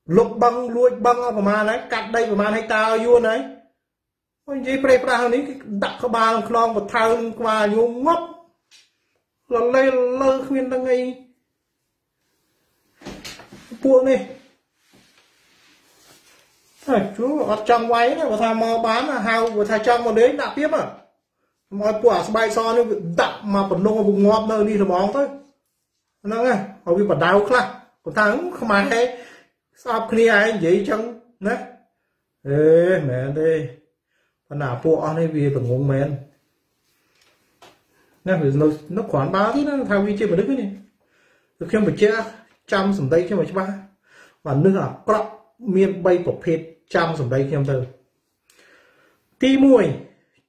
lục băng luộc băng ở man đấy cắt đây của man hecta luôn đấy con dây pre pra này đặt các ba con một thằng qua vô ngốc là lên lơ khuyên đang ngay buông đi thầy chú ở trong váy này mà thà mò bán là hao mà thà trong còn đấy đặt tiếp à mọi quả bay so nên đặt mà còn nông vùng ngọt nơi đi là món thôi nó nghe họ bị bật đau khla còn thằng không ai thế sao kia ai vậy chẳng đấy ê mẹ đi nào phụ ăn hay vì tổng ngôn mến nên phải nó khoảng báo thế nó thao vi chơi vào đức ấy nè được khi mà chơi trăm sầm đây khi mà chơi ba và nước là cọp miên bay bọc hết trăm sầm đây khi mà từ ti mùi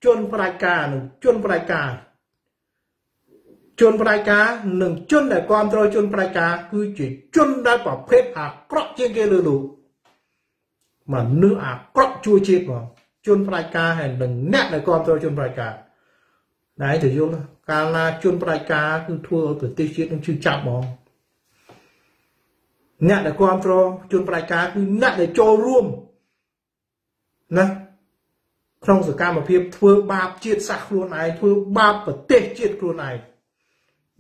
chôn vào đại ca nừng chôn vào đại ca chôn vào đại ca nừng chôn để con rồi chôn vào đại ca cứ chỉ chôn đã bọc hết à cọp trên kia lừa đủ mà nước à cọp chua chết mà chôn phải ca hay đừng nét lại con tôi chôn phải ca đấy thì vô ca là chôn phải ca cứ thua từ tiêu chuyện chưa chạm mỏ nét lại con tôi chôn phải ca cứ nét để cho luôn nè không giờ ca mà phim thua ba chuyện sạc luôn này thua ba vật tê chuyện luôn này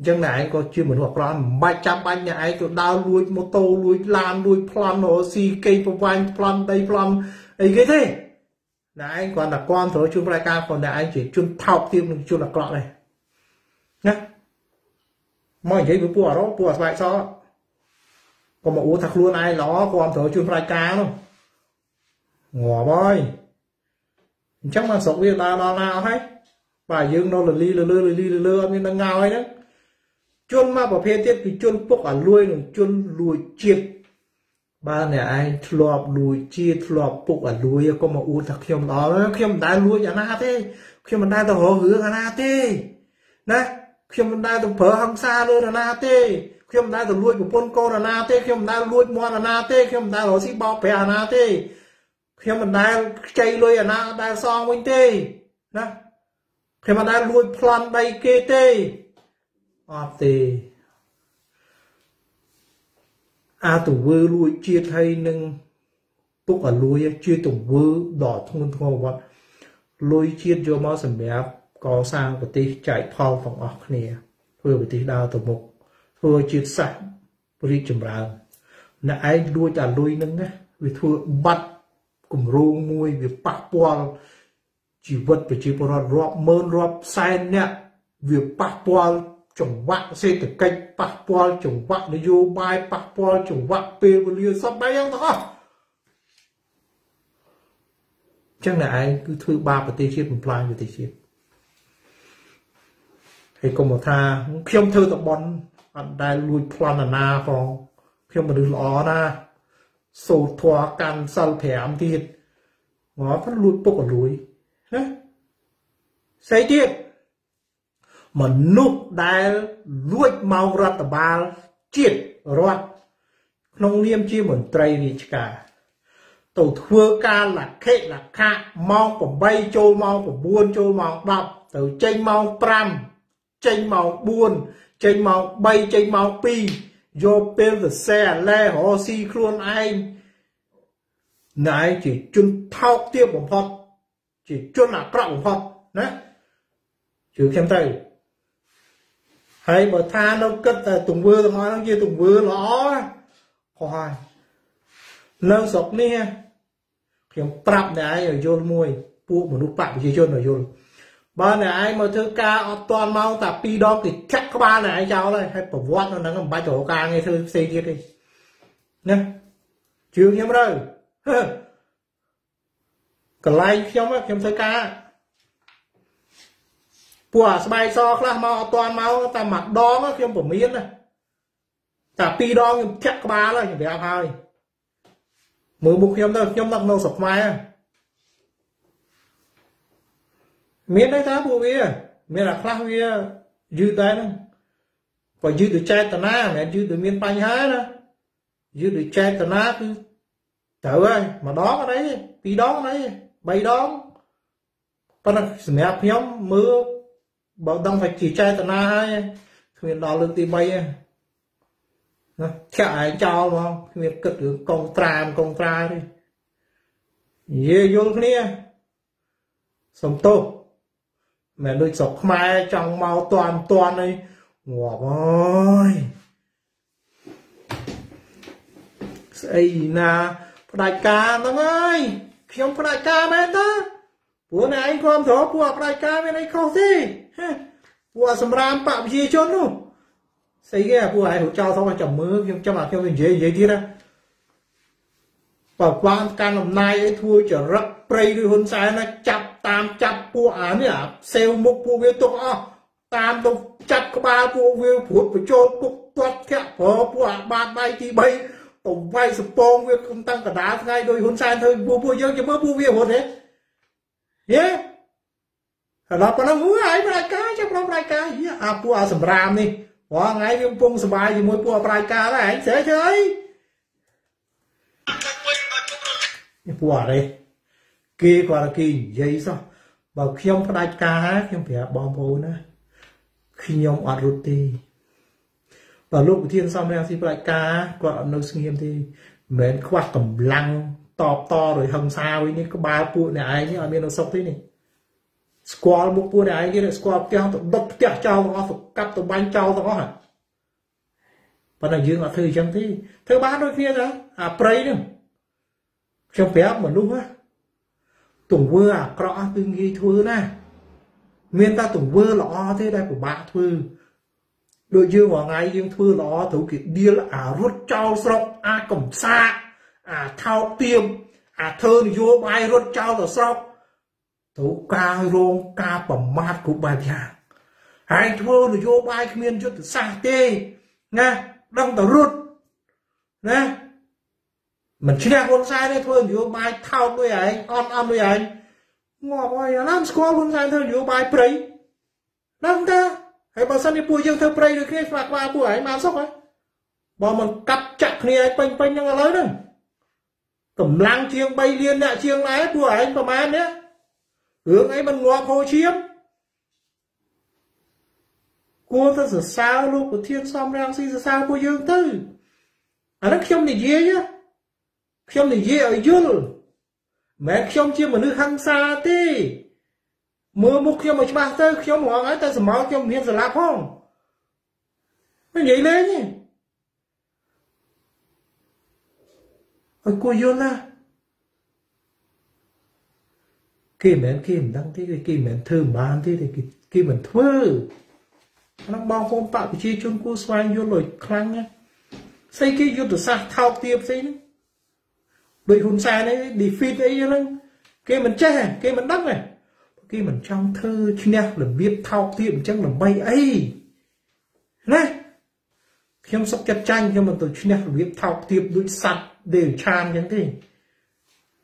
chẳng này anh có chưa một hoặc con ba trăm anh nhà ấy tôi đau lui mô tô lui lan lui plan nó si cây phong plan đây plan ấy cái thế Đấy, còn là con thôi chung ra ca, còn là anh chỉ chung thọc thêm chung là cọ này nhá. Mọi cái bữa đó bữa vậy sao còn mà uống thật luôn ai nó còn thôi chung ra ca luôn ngỏ bơi chắc mà sống việc là nó nào hết và dương nó là li lơ lơ li lơ nên nó ngao ấy đấy chôn mà bảo phê tiết thì chôn bốc ở lui rồi chôn lùi chiệt ba này ai lọp lùi chia lọp bốc ở lui có mà u thật khiêm đó khiêm đá lui nhà na thế khiêm mình đang tao hổ hứa nhà na thế đấy khiêm mình đang tao phở hăng xa luôn là na thế khiêm mình đang tao lui của con con là na thế khiêm mình đang lui mua là na thế khiêm mình đang nói gì bao phê là na thế khiêm mình đang chạy lui là na đang so với thế đó khiêm mình đang lui plan bay kê thế ọp thì a tủ vơ lui chia thay nâng bốc ở lui chia tủ vơ đỏ thun thua vật lui chia cho máu sầm bé có sang của tí chạy phao phòng ọp nè vừa của tí đào tổ mục vừa chia sạch với chùm rào là ai lui trả lui nâng á vì thua bắt cùng rô môi việc bạc bò chỉ vật phải chỉ bò rọp mơn rọp sai nè việc bạc bò chủng vạn xây từ kênh bạc bò chủng vạn nó vô bài bạc bò chủng vạn pê vô liên sắp bay em thôi chắc là anh cứ thứ ba và tê chiết một plan về tê chiết thì còn một tha khi ông thơ tập bón anh đai lui plan là na phong khi mà đứng ló na sầu thoa can săn thẻm thiệt nó phát lui bốc ở lối xây thiệt mà nút đai luộc màu ra tờ ba chiết rồi nông liêm chi một trai đi cả tàu thưa ca là khệ là khạ mau của bay châu mau của buôn châu mau đọc tàu chanh mau pram chanh mau buôn chanh mau bay chanh mau pi do pê xe le ho si luôn anh này chỉ chun thao tiêu của họ chỉ chun là cọng của họ đấy chứ khen tay hay mà tha nó cất tùng vơ tùng hoa nó kia tùng vơ nó hoài nâng sọc nè kiểu prap này ở vô môi phụ một lúc bạn chỉ chôn ở vô ba này ai mà thưa ca toàn mau tạp pi đó thì chắc các ba này cháu này hay bỏ vót nó nắng ba chỗ ca nghe thưa xây kia đi nè chưa nhắm đâu cái like nhóm á nhóm thưa ca của bài so là màu toàn màu ta mặc đó nó khiêm của miếng này ta pi đó chắc ba rồi để học hai mười một khiêm đâu khiêm nặng nâu sọc mai miếng đấy ta bùi bia miếng là khác bia dư đấy nè còn dư từ chai tờ na mẹ dư từ miếng panh hái nè dư từ chai tờ na cứ trời ơi mà đó cái đấy pi đó cái đấy bay đó còn là mẹ nhóm mưa bảo đông phải chỉ trai tận ai thuyền đò lưng tì bay nó thẻ ai chào mà không thuyền cực tướng công tràm công tra đi dễ vô kia sống tô mẹ nuôi sọc mai trong mau toàn toàn này ngọt ơi xây na đại ca nó ơi khi ông đại ca mẹ ta bữa này anh con thó của đại ca bên anh không gì của sầm ram phạm gì chốn luôn xây cái của ai hụt trao xong rồi chậm mưa nhưng trong mà theo mình dễ dễ kia đó bảo quan can hôm nay thua trở rắc prey đôi hôn sai nó chặt tam chặt của án nhỉ sale mục của viên tụ tam tụ chặt có ba của viên phút của chôn cục toát kẹo phở của ba bay thì bay tổng vai sập bom viên không tăng cả đá ngay đôi hôn sai thôi bua bua dơ cho mớ bua viên hụt hết nhé nó còn nó hứa ai bài ca chắc nó bài ca à pua sầm ram đi có ngay viêm pung sầm bài gì mỗi pua bài ca đó anh sẽ chơi pua đây kia qua là kia dây sao bảo khi ông bài ca khi ông phải bom bồ nữa khi ông ăn rút đi vào lúc thiên xong ra thì bài ca còn nó suy nghiêm thì mến khoác cầm lăng to to rồi hằng sao với có ba pua này ai nhá bên nó sốc thế này squall một buổi này kia là squall theo tụi đập theo trâu nó phục cắp tụi bánh trâu nó hả? Bạn là dương là thứ chẳng thế, thứ ba đôi kia đó à prey nữa, trong bé mà lúc á, tổng vơ à cọ tôi nghi thưa na nguyên ta tổng vơ lọ thế đây của bạn thưa đội dương vào ngày dương thưa lọ thủ kiện đi là à rút trao sọc à cổng xa à thao tiêm à thơ vô bay rút trao rồi sọc thủ ca rong ca bầm mát của bài nhà hai thưa rồi vô bay miên chút xa tê nghe đông tàu rút nè mình chỉ là con sai đấy thôi vô bài thao với anh on on với anh ngọt rồi làm score con sai thôi vô bài prey làm ta hãy bảo sân đi bùi dương thơ prey được khi phạt qua bùi anh mà sốc ấy bọn mình cặp chặt này quanh quanh nhau lớn đấy cẩm lang chiêng bay liên nạ chiêng lái bùi anh còn mà đấy hướng ấy mình ngọt hồ chiếm cô ta sửa sao luôn của thiên xong đang xin sao bùi dương tư à nó khiêm thì dễ chứ khiêm thì dễ ở dưới mẹ khiêm chưa mà nước hăng xa tí mưa múc khiêm mà ba tơ khiêm mà ấy ta sẽ máu khiêm hiện giờ lạp không nó nhảy lên nhỉ ôi cô vô la kì mẹ kì mình đăng tí kì mẹ thương bán tí thì kì mình thơ nó bao con bạc chi chôn cô xoay vô lời khăn nhé xây cái vô từ xa thao tiệp xây nữa đội hôn xa đấy đi phít ấy nó cái mình che cái mình đắp này cái mình trong thư chứ nè là biết thao tiệp chẳng là bay ấy này khi em sắp chặt tranh cho mình tôi chứ nè là biết thao tiệp đuổi sạch đều chan chẳng thế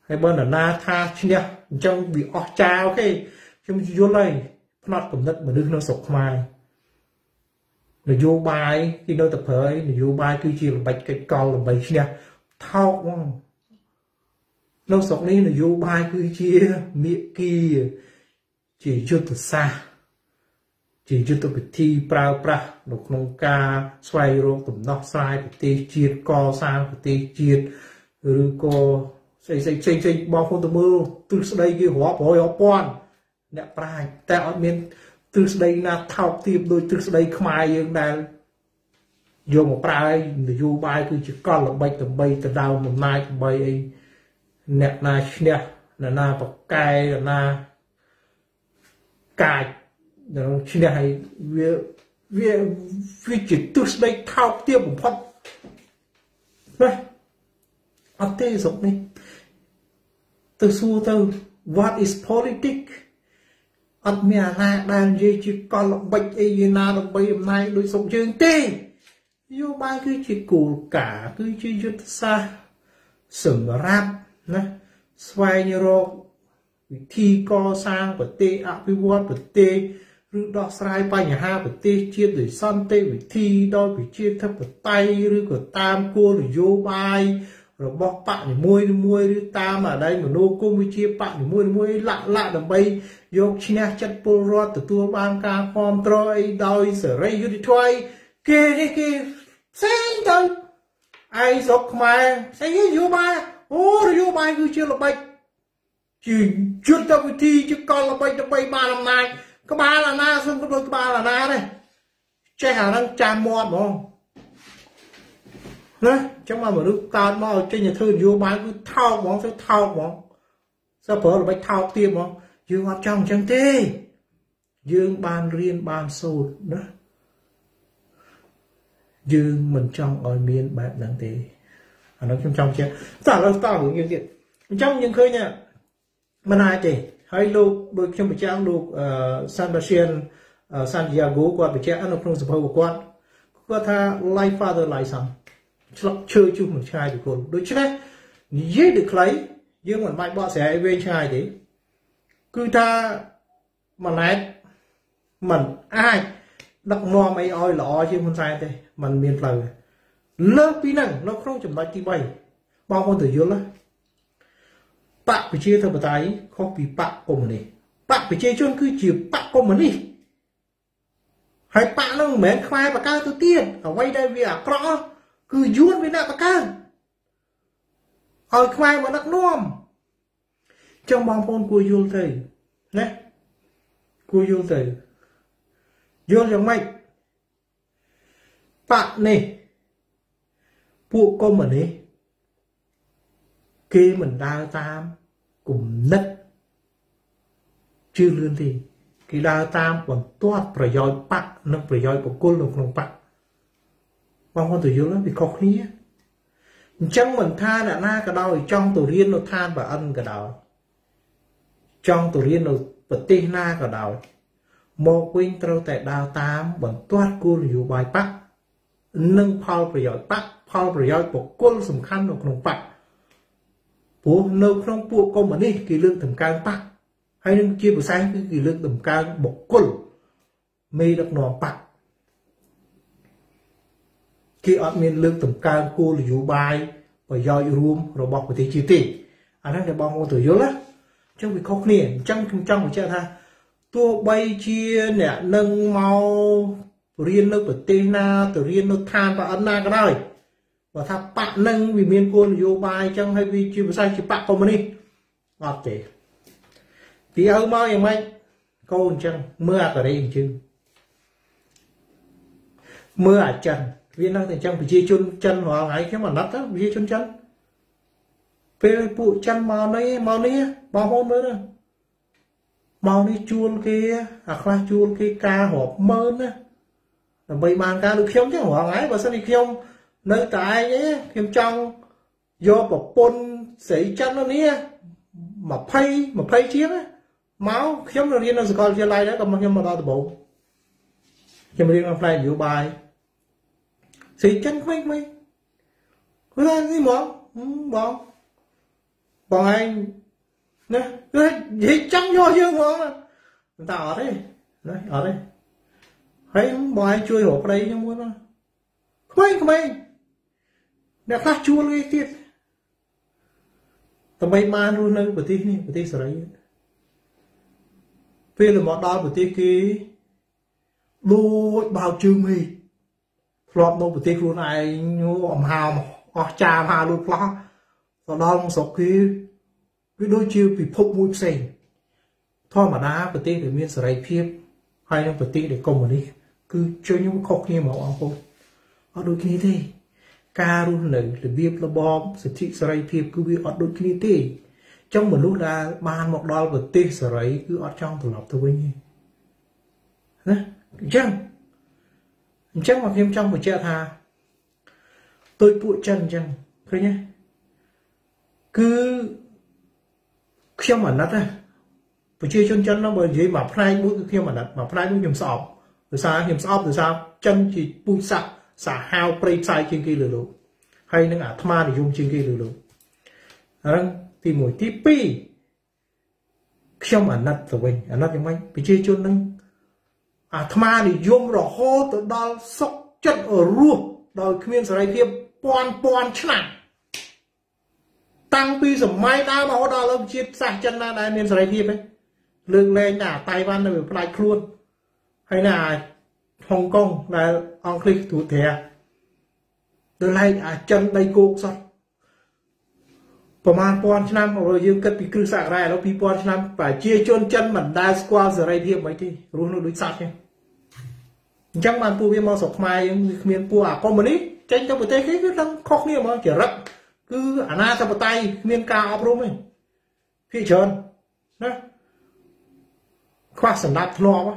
hay bên là na tha chứ nè trong bị ọt cha ok trong vô này nó cũng đất mà đứng nó sọc mai là vô bài khi nó tập hợp ấy là vô bài cứ chỉ là bạch cái câu là bạch nè thao không lâu sọc này là vô bài cứ chia miệng kia chỉ chưa từ xa chỉ chưa từ thi prao prao đục nông ca xoay rô tụm nóc sai ti chia co sang ti chia rư co xây xây xây xây bao con tụm mưa từ đây kia hóa bói hóa quan đẹp trai tạo nên từ đây là thao tiệp đôi từ đây không ai nhưng đang vô một prai là vô bài cứ chỉ còn là bay tầm bay tầm đau một mai tầm bay nè na nè là na bọc cay là na cài nó chỉ là hay việc việc việc chỉ từ đây thao tiệp một phát đây ăn tê giống này từ xưa từ what is politics ăn mía na đang gì chỉ còn lọc bệnh ấy na lọc bệnh hôm nay đôi sống chương tê vô ba cứ chỉ củ cả cứ chỉ rất xa sừng rap nè xoay như rồi thi co sang của tê ạ vi vuốt của tê rư đo sai ba nhà ha của tê chia rồi son tê với thi đôi với chia thấp của tay rư của tam cua rồi vô bài rồi bóc bạn để môi môi rư tam ở đây mà nô cô mới chia bạn để môi môi lạ lạ đầm bay vô china chất polo từ tua bang ca com trôi đôi sở ray yuri trôi kê kê xem thôi ai dọc mà sẽ vô ba ô rồi vô bài cứ chưa là bạch chỉ chuyên tao phải thi chứ con là bay cho bay ba năm nay có ba là na xong có đôi ba là na đây che hà đang chạm mòn không đấy chẳng mà một lúc con mà trên nhà thơ vô bán cứ thao món phải thao món sao phở là bánh thao tiêm không dương hoạt trong chẳng thế dương ban riêng ban sôi đó dương mình trong ở miền bạn đang thế à nó trong trong chứ sao nó tao hưởng nhiều tiền trong những khơi nha mà này thì hãy lục đôi khi mà trang lục San Bastian San Diego qua bị trang nó không sập của con qua tha life father lại xong chơi chung một trai thì còn đôi chứ đấy dễ được lấy nhưng mà mạnh bọn sẽ về trai thế cứ tha mà này mình ai đặc mò mấy oi lọ chứ không sai thế mình miền tây lớp bí năng nó không chấm bài ti bay bao con tử dưỡng lắm bạn phải chia theo một tay không vì bạn của mình đi bạn phải chia chôn cứ chỉ bạn của mình đi hãy bạn nó mến khoai và cao tôi tiên ở quay đây vì à rõ cứ dún với nạ và cao hỏi khoai và nặng nôm trong bóng phôn của vô thầy nè của vô thầy vô giống mạnh bạn này phụ của mình đi kê mình đa tam cùng nứt chưa lươn thì cái đa tam còn toát phải dòi bạc nó phải dòi của cô lục lục bạc mong con tuổi yếu lắm vì khó khía chẳng mình tha đã na cả đau trong tổ riêng nó than và ăn cả đau trong tổ riêng nó và tê na cả đau một quên trâu tại đào tam vẫn toát cô liều bài bạc nâng phao phải dòi bạc phao phải dòi của cô sầm khăn lục lục bạc bố nâu không bố con mà đi kỳ lương thầm cao bạc hay nên chia buổi sáng cái kỳ lương tầm cao bọc cồn mê đặc nọ bạc khi ở miền lương tầm cao cô là dù bài và do room rồi bọc của thế chi tỷ anh đang để bọc một tuổi yếu lắm trong việc khóc liền trong trong của cha tha tua bay chia nè nâng mau riêng nước của tên na từ riêng nước than và ấn na cái này và thà bạc nâng vì miền cô là dù bài trong hay vì chia buổi sáng chỉ bạc không đi ngọt thế thì áo bao em anh câu chân mưa ở đây chứ mưa ở chân viên năng thì chân phải chia chân chân hóa ngay cái mà nắp đó chia chân chân về phụ chân màu này màu này màu hôn nữa nè màu đi chuông kia hoặc là chuông kia ca hộp mơn á là bày màn ca được khiếm chứ hóa ngay và sao đi khiếm nơi tại nhé khiếm trong do bọc bôn sấy chân nó nè mà phay mà phay chiếc á máu khiếm rồi riêng nó sẽ còn chia lại đấy còn mà mà đo từ bộ khiếm riêng nó play nhiều bài thì chân quay quay cứ ra gì món món bọn anh nè cứ hết chân vô chứ món người ta ở đây đấy ở đây thấy bọn anh chui hộp ở đây nhưng muốn nó quay quay để phát chua cái tiệt tầm bay man luôn đấy bữa tí này bữa tí sờ đấy về là món đó bữa tí kia lôi bao chương mì lọt đâu bữa tí luôn này như ẩm hào mà ở trà mà luôn lo còn đó một số kia cái đôi chiêu bị phốt mũi xèn thôi mà đá bữa tí để miên sờ đấy phim hay là bữa tí để cùng mình đi cứ chơi những khóc kia mà ông không ở đôi kia thế ca luôn này là biết là bom sự thị sờ ray phim cứ bị ở đôi khi thế trong một lúc là ban một đo vật tê sờ ray cứ ở trong thùng lọc thôi với nhau đấy chăng chăng mà phim trong một chiếc thà tôi phụ chân chăng thôi nhé cứ khi mà nát à phải chơi chân chân nó bởi dưới mà play mũi khi mà đặt mà play mũi nhầm sọp từ sao nhầm sọp từ sao chân chỉ buông sạc xả hao play sai trên kia lừa hay nó ngả thma để dùng trên kia lừa lừa thì mỗi tí pi trong mà nát rồi mình à nát anh bị chơi chôn nâng à thma để dùng rồi hô tới đo sốc chân ở ruộng đòi khuyên sợi kia pon pon chả tăng pi rồi mai ta mà họ đo lông chia xả chân ra đây nên sợi kia đấy lưng lên là tay van là bị lại luôn hay là Hong Kong là ông click thủ thẻ từ nay à chân đây cô sao Poman Pon năm rồi dương cất bị cư xạ ra nó bị Pon năm phải chia chôn chân mình đa qua giờ đây thêm mấy thì luôn nó đối sạch nha chẳng bàn pu viên mau sọc mai miền pu à con mình đi tranh trong một tay cái cái lăng khóc nhiều mà kiểu rắc cứ à na trong một tay miền cao áp luôn này thị trường đó khoa sản đạp lo quá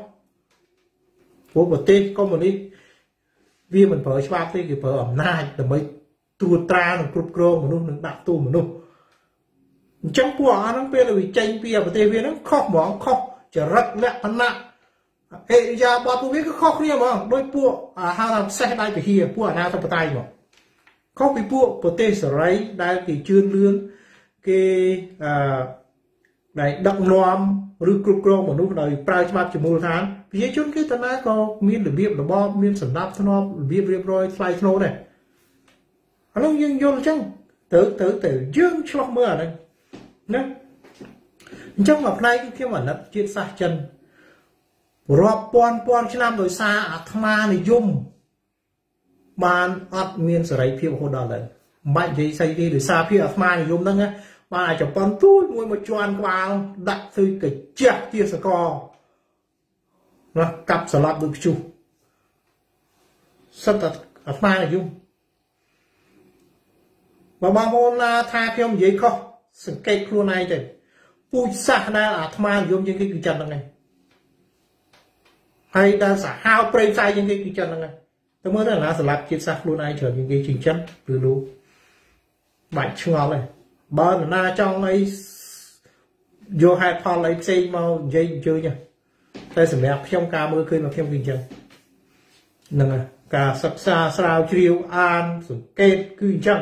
bố một tên có một đi vì mình phải cho tên cái phở ẩm nai là mấy tu tra là cục cờ mà nung đặt tu mà nung trong quả nó bên là bị tranh bia và tê nó khóc mỏ khóc trở rất lẹ ăn nặng hệ ra bà tôi biết cái khóc kia mà đôi buộc à ha làm xe tay phải hìa buộc nào trong tay mà khóc bị buộc một tên sờ lấy đây thì chưa lươn cái à này đập nom rực cục cờ mà nung là phải cho chỉ một tháng vì chúng cái ta nói có miếng là biếng là bom miếng sầm đáp nó biếng biếng rồi fly snow này nó nhưng vô chăng tự tự tự dương cho mưa này nè trong ngọc này khi mà nó chia xa chân rồi pon pon cái nam rồi xa atma này zoom bàn ấp miếng sợi phiêu hồ đào lên mạnh gì xây đi rồi xa phiêu atma này zoom đó nghe mà chụp con túi mua một chuan vào đặt từ cái chiếc kia sờ co nó cặp sờ lọt được chu sắp đặt ở mai này chung và bao hôm là tha thêm giấy không sừng cây luôn này thì Ui xa na là tham ăn giống như cái kỳ chân này hay ta sẽ hao prey sai những cái kỳ chân này tôi mới là sẽ làm chiếc sạc luôn ai trở những cái trình chân từ luôn bảy trường này bờ na trong ấy vô hai thon lấy xây màu dây chơi nhỉ ta sẽ đẹp trong ca mưa khơi mà thêm kỳ chân nè cả sập xa sao chiều an sự kết kỳ chân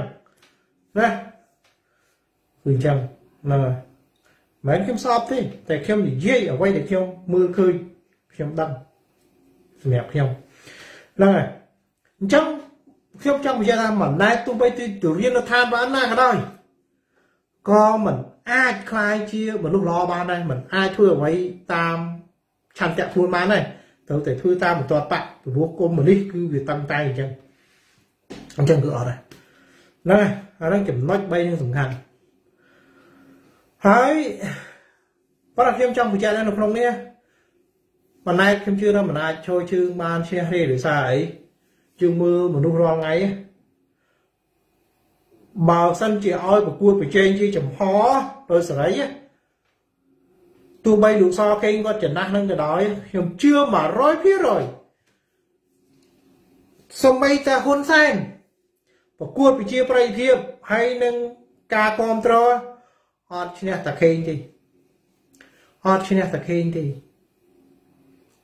nè kỳ chân nè mà anh kiếm shop thế, tại kiếm để dễ ở quay để kiếm mưa khơi kiếm đâm đẹp kiếm là trong kiếm trong bây giờ là mình nay tôi bay tôi tự nhiên nó tham bán na cả đời con mình ai khai chia mà lúc lo ban này mình ai thua quay tam chăn tẹo thua bán này tôi thể thua tam một toàn bạn tôi buộc con mình đi cứ việc tăng tay chân ông chân cửa này này anh đang kiểm nói bay lên thủng hàng hãy bắt thêm trong một chai nó không nè mà nay thêm chưa đâu mà nay cho chương ban xe đi để xài chương mưa mà nung ron ngay bào xanh chị ơi của cua phải trên chứ chồng khó rồi sợ đấy tôi bay đủ so kênh có chẩn năng nâng cái đó hiểu chưa mà rối phía rồi xong bay ta hôn sang và cua phải chia phải thiệp hay nâng ca con trò họ chỉ là ta khen đi, họ chỉ là ta khen đi,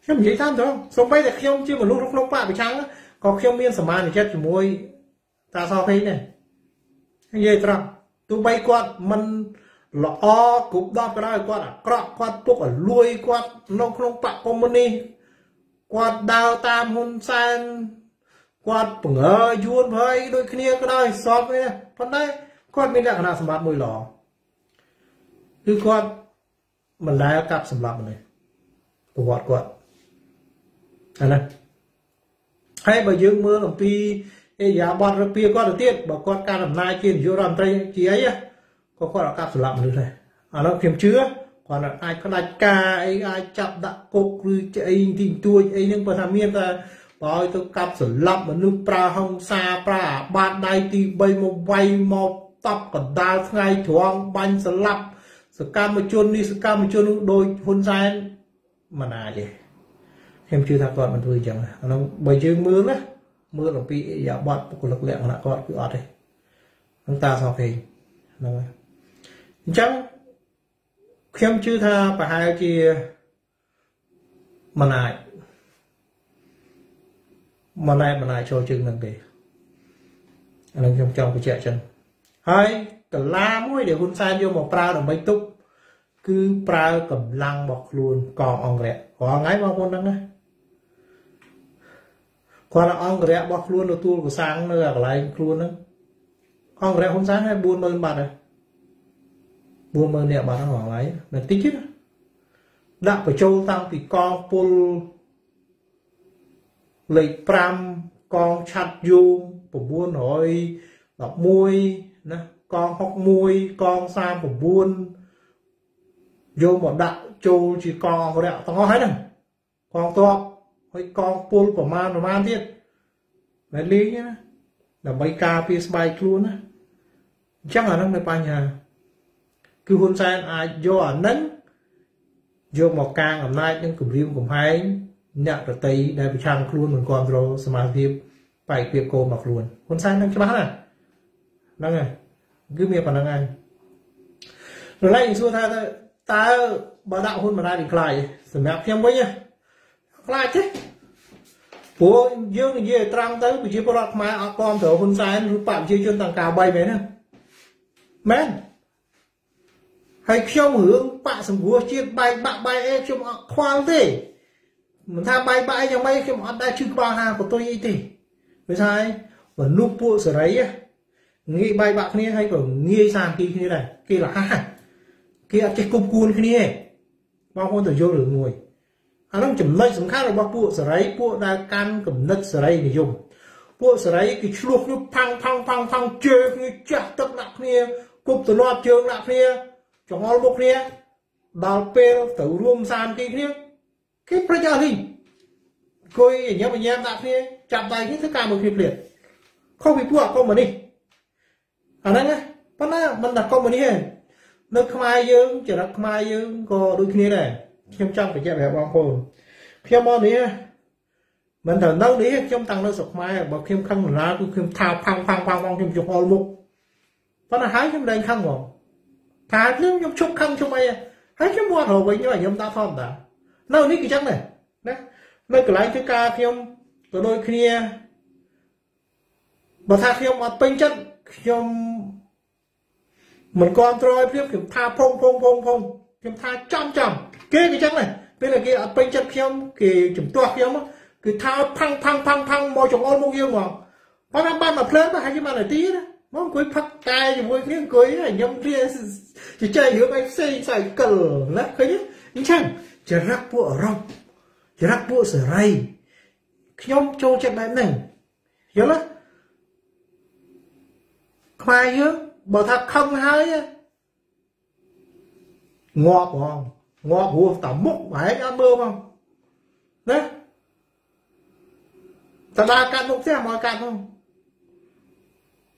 không dễ tham đâu, xong bây giờ không chưa một lúc lúc lúc bạn bị trắng, còn không miên sầm thì chết chỉ môi, ta sao thế này, anh dễ trăng, tụi bay quạt mình là o cục đo cái đó quạt à, quạt quạt buộc ở lui quạt nông không bạn con môn đi, quạt đào tam hôn san, quạt bữa vuông với đôi kia cái đó so với này, còn đây quạt miên là sầm môi lỏ. Cứ con mình lái cặp sầm lạp này của quạt quạt này hay bà dương mưa làm pi giá bọt rồi pi quạt đầu tiên bà quạt ca làm nai kia vô làm tay chị ấy á có quạt cặp sầm lạp nữa này à nó kiếm chứa còn là ai có đánh ca ấy ai chạm đã cột rồi chạy tình tôi ấy nhưng mà làm miên ta bói tôi cặp sầm lạp mà nước pra hông xa pra bạn đây thì bay một bay một tóc còn đa ngay thoáng bánh sầm lạp sự cam một chôn đi sự cam một chôn đôi hôn sai mà nà gì em chưa thắc còn mình thôi chẳng là nó bởi chứ mưa đó mưa là bị giả bọt của lực lượng là con cứ ọt đi chúng ta sao thì chắc em chưa tha và hai kia mà này mà này mà này cho chừng làm gì anh trong trong cái trẻ chân hai cần la mũi để hôn sai vô một pra đồng bánh túc cứ pra cầm lăng bọc luôn còn ông rẹ có ngay bao con năng còn là ông rẹ bọc luôn rồi tuôn của sáng nữa là lại luôn đó ông rẹ hôn sáng hay buôn mơn bạt này buôn mơn đẹp bạt nó ấy là tích chứ đạo của châu tăng thì con pol lệ pram con chặt du của buôn hỏi đọc môi nè con hóc môi con sam của buôn vô một đạo châu chỉ con có đạo to hết này con to hay con pol của man của man thiết lấy lý nhá là bay ca pi bay luôn á chắc là nó mới bay nhà cứ hôn sang ai vô ở nấn vô một càng ở nay nhưng cùng riêng cùng hai nhận được tây đại bị chăng luôn mình còn rồi smart phim phải việc cô mặc luôn hôn sang đang cho bác này đang này cứ miệng còn đang ăn rồi lại xua tha ta, ta bà đạo hôn mà ra đình lại sửa mẹ thêm với nhá lại chứ bố dương gì trang tới của chị bố đọc mà à, con thở hôn sai lúc bạn chơi chân tàng cào bay mấy nè men hay không hướng bạn sầm búa chia bay bạn bay em trong khoang thế mình tha bay bay trong bay khi mà đã chưa qua hàng của tôi y thì với sai và lúc bố sửa đấy nghĩ bài bạc này hay còn nghi sàn kia như này kia là ha kia cái cung cuôn cái này bao con tự vô được ngồi anh à, nó chấm lây sống khác là bao bộ sấy bộ đa can cầm nứt sấy để dùng bộ sấy cái chuột nó phăng phăng phăng phăng chơi như chặt tất nặng kia cục từ loạt trường nặng kia cho ngon bốc kia đào peo tự rôm sàn kia kia cái bây giờ thì coi nhớ mình nhớ nặng kia chạm tay cái thứ cả một kịp liệt không bị buộc không mà đi ở đây nhé, bắt nó mình đặt con mình đi, Nước Khmer dương, chỉ là Khmer dương có đôi khi này, trong phải chạy về băng phù. Khi mà này, mình thở nâu đấy, trong tăng nó sọc mai, bảo khiêm khăn lá, khiêm thao phăng phăng phăng phăng khiêm chụp ôm mục. Đó là hái trong đây khăn rồi, thà chứ trong chụp khăn trong mày, hái trong mua thầu với như vậy chúng ta thon đã. Nâu đấy kỹ chắc này, đấy, mấy cái lái thứ ca khiêm có đôi khi này, bảo thà khiêm mà bên chân khiêm mình còn rồi khiêm khiêm tha phong phong phong phong khiêm tha trăm trăm kia cái chắc này đây là cái bên chân khiêm cái chủng tua khiêm á cứ tha phăng phăng phăng phăng môi chồng ôn môi yêu mà bao năm ban mà phớt mà hay chứ mà này tí đó món cuối phật tai thì cuối những cuối là nhâm kia chỉ chơi giữa bánh xe xài cờ lắm cái nhất nhưng chẳng chỉ rắc bùa rong chỉ rắc bùa sửa ray khiêm châu trên bãi này hiểu lắm khoai chứ bảo thật không hay ngọt không ngọt của tẩm múc phải ăn bơm không đấy ta đa cạn múc thế mà cạn không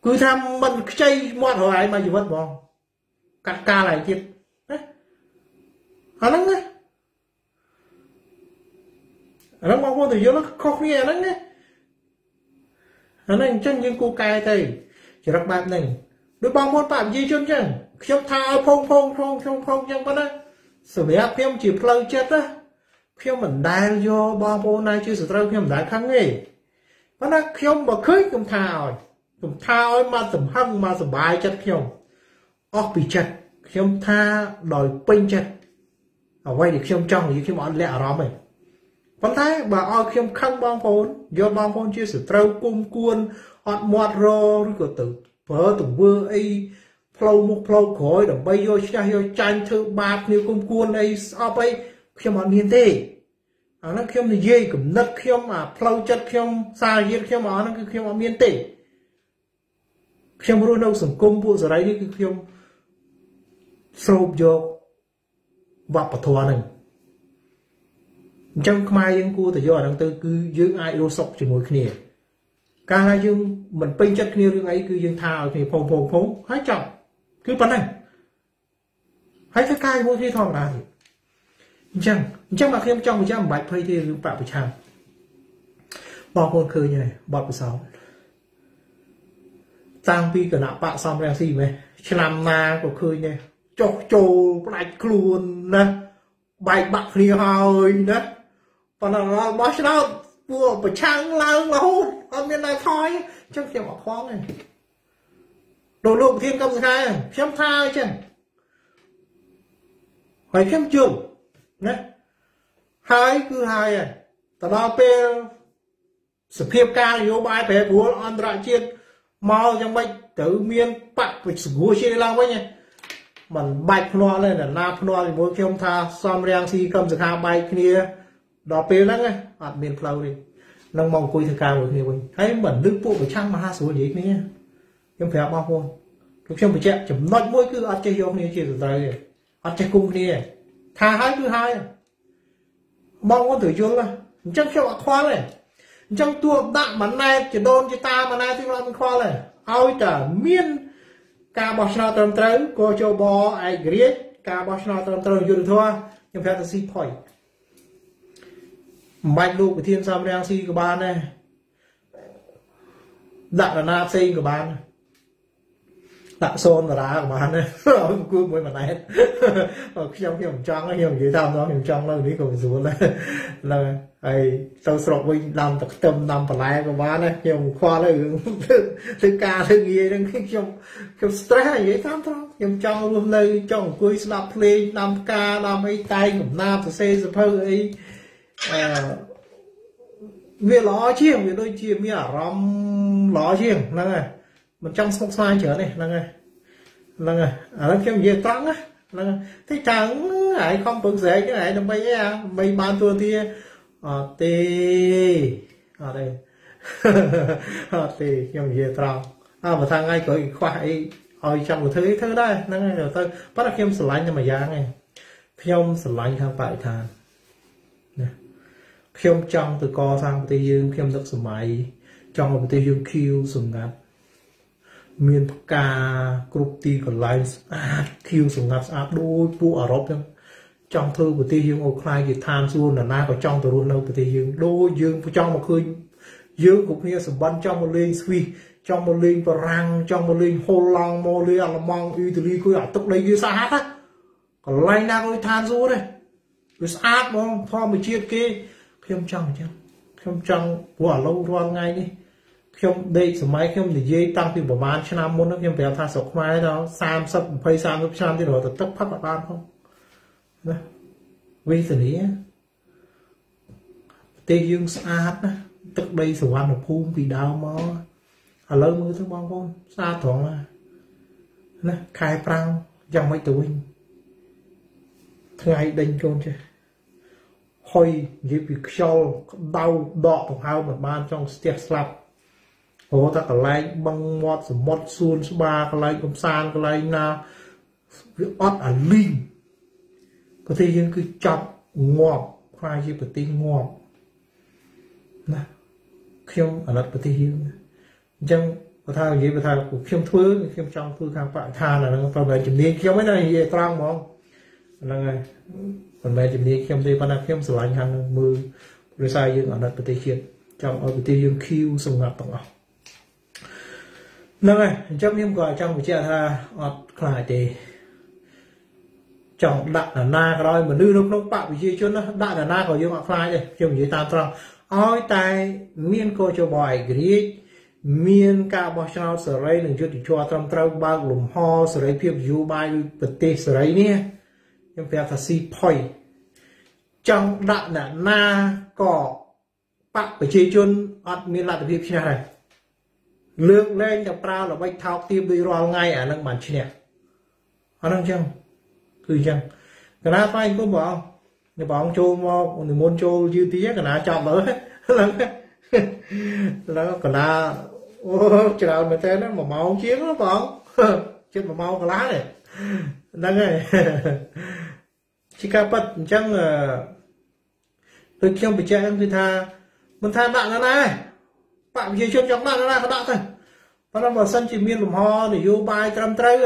cứ tham mình chơi mọt hoài mà gì mất không cắt ca lại chết đấy hả lắm đấy lắm mà con thì vô nó khóc nghe lắm đấy hả nên chân những cô cai thầy chỉ đặc bạn này đôi ba môn phạm gì chân chẳng khiêm tha phong phong phong phong phong chẳng bắt đấy sự việc khiêm chỉ phơi chết á khiêm mình đang vô ba môn này chưa sự trâu khiêm đã kháng nghề bắt đấy khiêm mà khơi cùng thao cùng thao mà sủng hăng mà sủng bài chết khiêm óc bị chết khiêm tha đòi pin chết ở quay để khiêm trong như khiêm ăn lẹ đó mình vẫn thấy bà oi khiêm khăng ba môn do ba môn chưa sự trâu cung cuôn ọt mọt rồi của tử vợ tụng vơ ấy phâu mục phâu khói đồng bay vô cha vô chan thơ bạc nếu công cuôn ấy ọp ấy khiêm bọn miền tê nó khiêm thì dây cũng nất khiêm mà phâu chất khiêm xa dây khiêm mà nó khiêm bọn miền tê khiêm rô nâu sửng công vụ giờ đấy đi khiêm sâu vô vọc vào thua này chẳng mai dân cô thì do đằng tư cứ dưỡng ai đô sọc chỉ ngồi kia càng là dương mình pin chất nhiều dương ấy cứ dương thao thì phồng phồng phồng hái trọng cứ bắn này hái cái cay vô khi thòng là chẳng chẳng mà khi em trong chẳng bạch phơi thì dương bạc bị chạm bỏ con khơi như này bỏ bị sáu tăng pi cả nạ bạ xong ra gì vậy làm ma của khơi này chọc trồ bạch luôn nè bạch bạc thì hồi nè còn là bó sao vừa bị chăng lang là hôn ở miền này thôi chứ không bỏ khoáng này đồ lộn thiên công khai xem tha chứ phải xem trường nhé hai cứ hai à tao lo pe sự khiêm ca yếu bài pe của anh đại chiên mau trong bệnh tử miên bạc vịt gua chia lao với nhé mình bạch lo lên là la lo thì muốn xem tha xong riêng si công khai bài kia đó pe lắm nghe ở miền lâu đi nông mong cùi thằng ca rồi thì mình thấy bẩn nước phụ của trang mà ha số gì đấy nhá em phải bao nhiêu lúc xem phải chạy chấm nói mỗi cứ ăn chơi hôm nay chỉ được rồi ăn chơi cung đi thà hai thứ hai mong con thử chưa mà chắc chưa ăn khoa này trong tua đạm mà nay chỉ đôn chỉ ta mà nay tiếng loan khoa này ao trả miên ca bò sna trầm trớ cô cho bò ai griết ca bò sna trầm trớ vừa thôi em phải tự si phổi mạnh độ của thiên sam đang si của bạn này đặt là na xây của bạn đặt son và đá của bạn này cứ mỗi mặt này trong khi hồng trang nó hiểu gì tham đó hiểu trang nó đi cầu xuống là là ấy sau sọt mình làm tập tâm làm phần này của bạn này hiểu khoa là thứ ca thứ gì đang trong trong stress gì tham đó hiểu trang luôn đây trong cuối snap play làm ca làm ấy tay của nam từ xây từ phơi ấy việc ló chiêng việc đôi chiêng với ở rom ló chiêng là này mình trong sông xoay trở này là này là này ở trong dây trắng á là thế trắng lại không bực dễ cái này nó bay à bay ban tua tia à tê ở đây à tê trong dây trắng à mà thằng ai cởi khoai ở trong một thứ thứ đây là này đầu tư bắt đầu khiêm sờ lạnh cho mà giá này khiêm sờ lạnh thang bại thang khiêm trong từ co sang từ dương khiêm rất sủng mãi trong từ dương kêu sủng ngặt miền ca group ti còn lại kêu sùng ngập áp đôi phu ở rộp lắm trong thơ của ti dương ô khai gì tham xuân là na có trong từ luôn đâu của ti dương đôi dương trong một khơi dương cũng như sùng ban trong một lên suy trong một lên và răng trong một lên hồ long mô lê là mong uy từ ly cứ ở tốc đấy như sa hát á còn lại na có tham xuân đây cứ sát mong thò một chiếc kia không trong chứ không trong của lâu rồi ngay đi không đây số máy không để dây tăng từ bảo ban cho nam môn nó không phải tha sọc mai đâu sam sập phơi sam sập sam thì nó tự tấp phát bảo ban không đó vì xử lý tây dương sát tức đây số ăn một phun vì đau mó à lâu mới thứ bao con xa thoáng là nè khai prang dòng mấy tuổi ngày đinh con chưa hơi như việc sau đau đọ của hao bảo ban trong tiệc slap có ta cả lại băng mót mót xuôn ba cái lại ông san cái lại na việc ót ở linh có thể những cái chọc ngọt khoai gì có thể ngọt nè khiêm ở lật có thể hiếm nhưng có thao gì có thao của khiêm thưa khiêm trong thưa khang phạm tha là nó phải chuẩn bị khiêm mấy này về trang mong là ngày còn về chuẩn bị khiêm đây ban là khiêm sửa lại hàng mười rồi sai nhưng ở lật có thể khiêm trong ở có thể hiếm khiêu sùng ngọt tổng ngọt năng này trong những quả trong một chiếc là lại thì chọn đặt là na rồi mà đưa lúc lúc bạo gì cho nó đặt là na còn như họ khai đây kiểu như ta trong ôi tai miên cô cho bòi grid miên ca bao sao sờ ray đừng chút thì cho trong trâu ba lùm ho sờ ray phiêu du bay bật tê sờ ray nhé nhưng phải thật si phơi trong đặt là na cỏ bạo gì cho nó miên lại được như này lương lên cho pra là bách thao tiêm đi lo ngay ở năng bản chi nè anh đang chăng cười chăng cái lá phai cũng bỏ người bỏ ông trâu mo người muốn trâu dư tía cái lá chọn vỡ lắm là cái lá chỉ là mình thấy nó mà máu chiến nó bỏ chết mà máu cái lá này đang này chỉ ca bật chăng tôi không bị chết em thì tha mình tha bạn nó này bạn gì cho chóng bạn nó là bạn thôi nó là một sân chỉ miên lùm ho để vô bài trăm trâu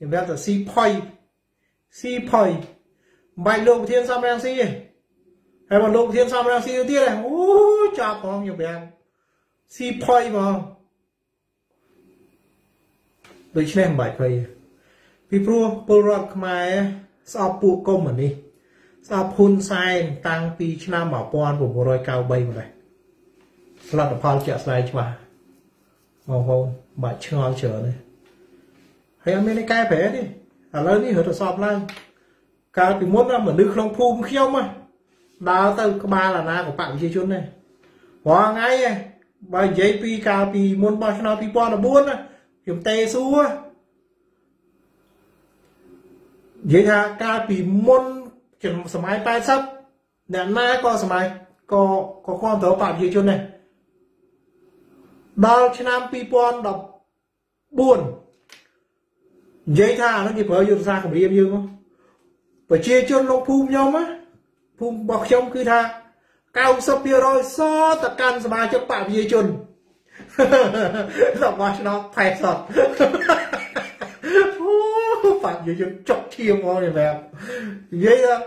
thì bây giờ si phơi si phơi bài lục thiên sao đang si hay bài lục thiên sao đang si tiêu này ôi chọc không nhiều em si phơi mà đối xem bài phơi vì pro pro mai sao buộc công mà đi sao phun sai tăng pi năm bảo quan của bộ đội cao bay này là phải chữa sai cho bà không bà chưa chữa này hay em nên cái bé đi à lớn đi hở sọp lên cái thì muốn ra mà nước không phun khiêu mà đào từ cái ba là na của bạn chơi chốn này hoa ngay bà giấy pi cà pi muốn bao nhiêu pi qua là buôn á kiếm tê xu á giấy tha cà pi muốn chuyển máy tay sắp để na co máy co co con thở bạn chơi chốn này bao trăm năm pi pon đọc buồn giấy tha nó chỉ phải dùng ra của riêng dương không phải chia cho nó phun nhóm á phun bọc trong cứ tha cao sấp bia rồi so tất can mà cho bạn dây chun là bao nó phải sọt bạn dây chun chọc chiêm ngon này mẹ giấy ra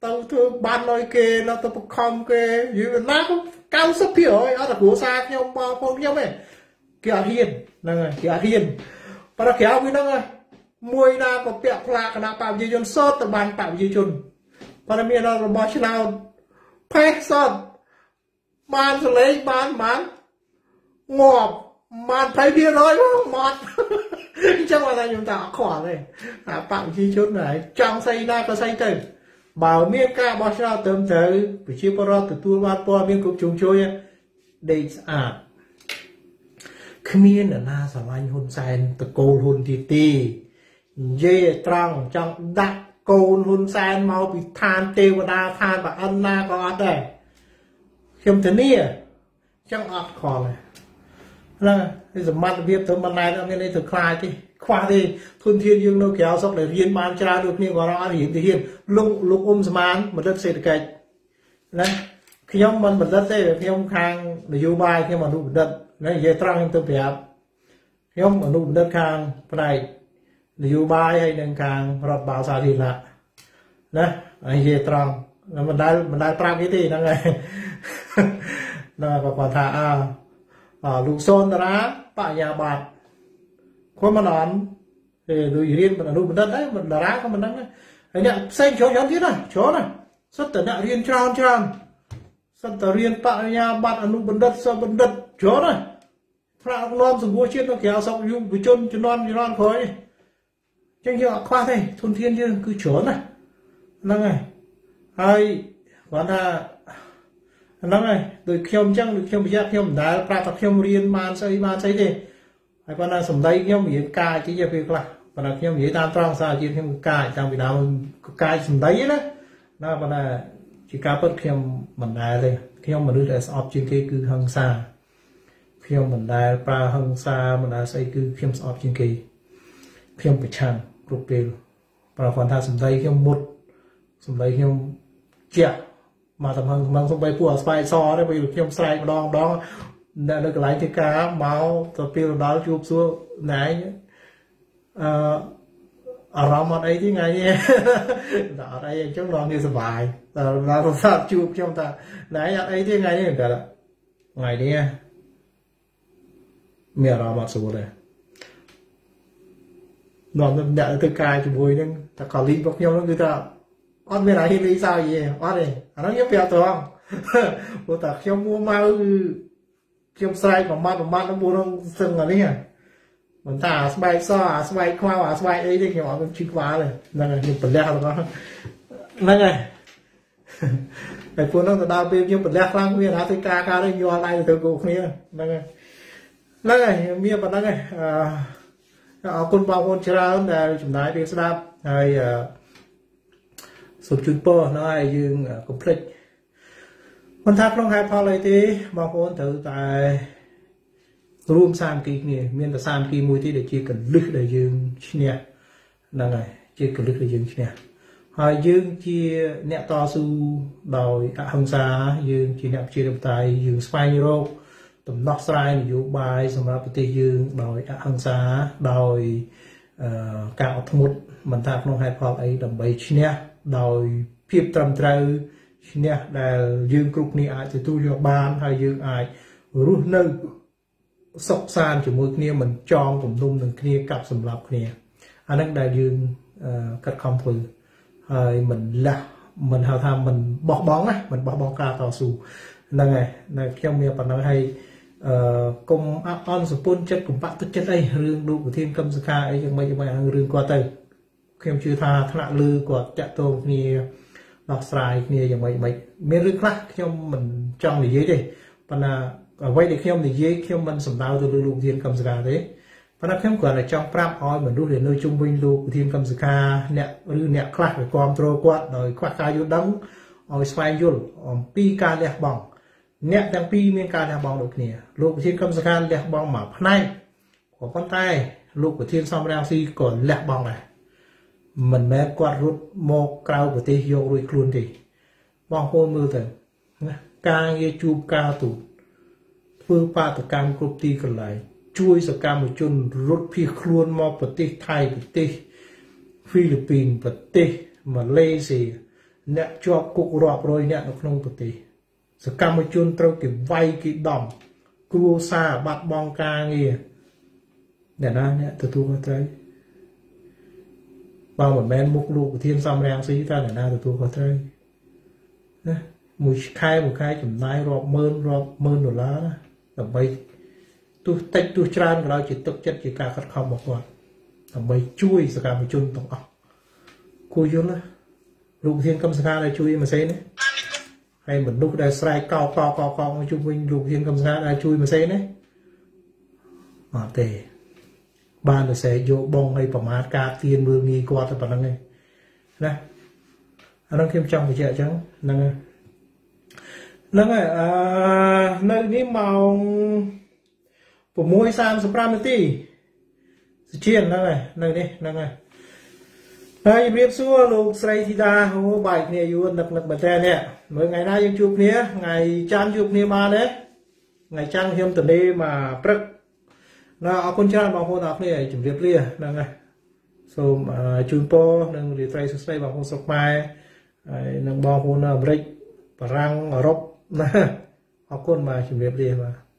tao thương ban nói kê nó tao không kê dưới nát cao sấp bia rồi nó là của xa nhau bao phong nhau này kia hiền này kia hiền và nó kéo với nó rồi mùi na có bẹo là cái nào tạm dây chun sốt tao bàn tạm dây chun và nó miền nó bỏ chân nào phép sốt bàn rồi lấy bàn bán ngọt bàn thấy bia rồi nó ngọt chắc là chúng ta khỏi này à tạm dây chun này trong xây na có xây từ bảo miền ca bỏ chân nào tầm thế phải chia pro từ tua ban po miền cục trùng chơi đây à miên là na sờ anh hôn sen từ câu hôn tì tì dê trăng trong đặt câu hôn sen mau bị than tiêu và đa than và ăn na có đây khiêm thế nia trong ọt khó này là bây giờ mặt viết từ mặt này nó nên lên từ khai đi khoa đi thôn thiên dương đâu kéo sóc để riêng ban tra được nhưng có nó hiển thì hiển lục lục ôm man mà đất xịt cạch đấy khi ông mình mình đất đây khi ông khang để vô bài khi mà đủ đất này dây trăng tôi phải nhóm ở nút đơn hàng này lưu bài hay đơn hàng rập bảo sao thì là nè anh dễ tròn là mình đã mình đã trăng cái gì năng này là và quả thà à à lục xôn ra tại nhà bạn khối mà nón thì đối riêng mình là nút đơn đấy mình là ra có mình đăng đấy anh xem chỗ nhóm tiếp này chỗ này xuất từ đại riêng tròn tròn xuất từ riêng tại nhà bạn ở nút đất sao bên đất chỗ này ra lom dùng mua chiếc nó kéo xong dùng với chôn cho non cho non khối đi chứ như khoa này thôn thiên chứ cứ chỗ này năng này hay quán là năng này từ khiêm chăng được khiêm giác khiêm đá ra tập khiêm riêng man xây man xây thì hay quán là sầm đây khiêm diễn cài chứ giờ việc là còn là khiêm diễn tam trang sao chứ khiêm cài trong Việt Nam cài sầm đấy đó na còn là chỉ cá bất khiêm mình đá đây khiêm mình đưa sọp trên cái cứ hăng xa khiêm mình đá ra hăng xa mình đá xây cứ khiêm sọp trên cái khiêm phải chăng rụp đều và còn tha sầm đây khiêm một sầm đây khiêm chẹt mà tầm hàng mang sầm đây của spy so đấy bây giờ khiêm sai đo đo đã được lái cái cá máu tập tiêu đó chụp xuống này ờ ở đó mà đấy chứ ngay nhé đó đây chắc nó như sờ bài là nó sập chụp trong ta này ở ấy thế ngay nhé cả là ngày đi mẹ đó mặc số này nó mình đã từ cài chụp hồi nhưng ta còn link bọc nhau nó người ta ăn bên này thì lấy sao gì ăn này nó nhấp vào tôi không bố ta kêu mua mau kêu sai mà mát mà mát nó bố nó sưng rồi đấy à mình ta sai so sai khoa sai ấy đấy nhỏ mình chích quá này năng này bật lẹ rồi đó năng này cái cuốn nó đào bê nhưng bật lẹ lắm bây giờ tôi ca ca đây nhiều online tôi cố này năng này năng này bây giờ bật năng này ở con bao con chia ra là chúng ta biết sao hay sụp chun po nó hay dương complete con tháp long hai pha lấy tí bao con thử tại room sam kỳ này miền là sam kỳ mùi tí để chia cần lứt để dương nè là này chia cần lứt để dương nè hai dương chia nẹt to su đòi hông xa dương chia nẹt chia đồng tài dương spiral tầm nóc sai dụ bài xong ra tí dương đòi hông xa đòi cạo một mình tháp long hai pha ấy đồng bảy nè đòi phép trầm trâu nè là dương cục này ai thì tôi ban hay dương ai rút nâng sọc san chỉ một kia mình tròn cùng lum một kia cặp sầm lọc nè anh đang đại dương cắt không phù hay mình là mình hào tham mình bỏ bóng á mình bỏ bóng ca tàu xù là này này theo miệng bạn nói hay công on spon chất cùng bạn tất chất đây riêng đủ của thiên cầm ca ấy nhưng mà nhưng mà riêng qua tay khiêm chưa tha thằng lạ lư của chợ tôm kia đọc xài kia như vậy vậy miếng rưỡi khác khiêm mình trong để dưới đi còn là quay để khiêm để dưới khiêm mình sầm đào từ lục thiên cầm sà đấy còn là khiêm còn là trong pram oi mình rút đến nơi trung bình lục thiên cầm sà nẹt rư nẹt khác để control quạt rồi quạt ca vô đắng oi xoay vô om pi ca đẹp bỏng nẹt đang pi miếng ca đẹp bỏng được nè lục thiên cầm sà đẹp bỏng mà này của con tay lục của thiên xong ra si còn đẹp bỏng này mình mẹ quạt rút một cao của tê vô rồi luôn thì bao hôn mưa từ ca nghe chụp ca tụ phương pa từ cam cột tì còn lại chui sờ cam một chun rút phi luôn mò vật tê Thái vật tê Philippines vật tê Malaysia nẹt cho cục rọp rồi nẹt nó không vật tê sờ cam một chun trâu cái vay cái đòn cua xa bạt bong ca nghe để nó nẹt từ từ tới bao một men mục lục của thiên sam rang xí ta để na từ từ có chơi một khai một khai chấm nai rọp mơn rọp mơn đồ lá tầm bay tu tách tu tràn của nó chỉ tập chất chỉ cả khát khao một quả tầm bay chui sờ cả một chun tổng ọc cua vô nữa lục thiên cầm sờ ca này chui mà xé đấy hay mình lúc đây sai cao cao cao cao mà chung quanh lục thiên cầm sờ ca này chui mà xé đấy mà tề ban là sẽ vô bong hay bảo mát ca tiên mưa nghi qua tập năng này nè năng thêm trong cái chợ trắng năng năng này nơi ní màu của muối sam supramity chiên năng này nơi đi năng này đây biết xưa lục say thì ta hô bài này vô nặc nặc bật lên nè mới ngày nay dân chụp nia ngày chan chụp nia ba đấy ngày chan thêm từ đây mà prất là con trai bảo hộ nạp này chụp đẹp liền là ngay xong chụp po đang để trai sấy bảo hộ sọc mai đang bảo hộ là break răng róc na học con mà chụp đẹp liền mà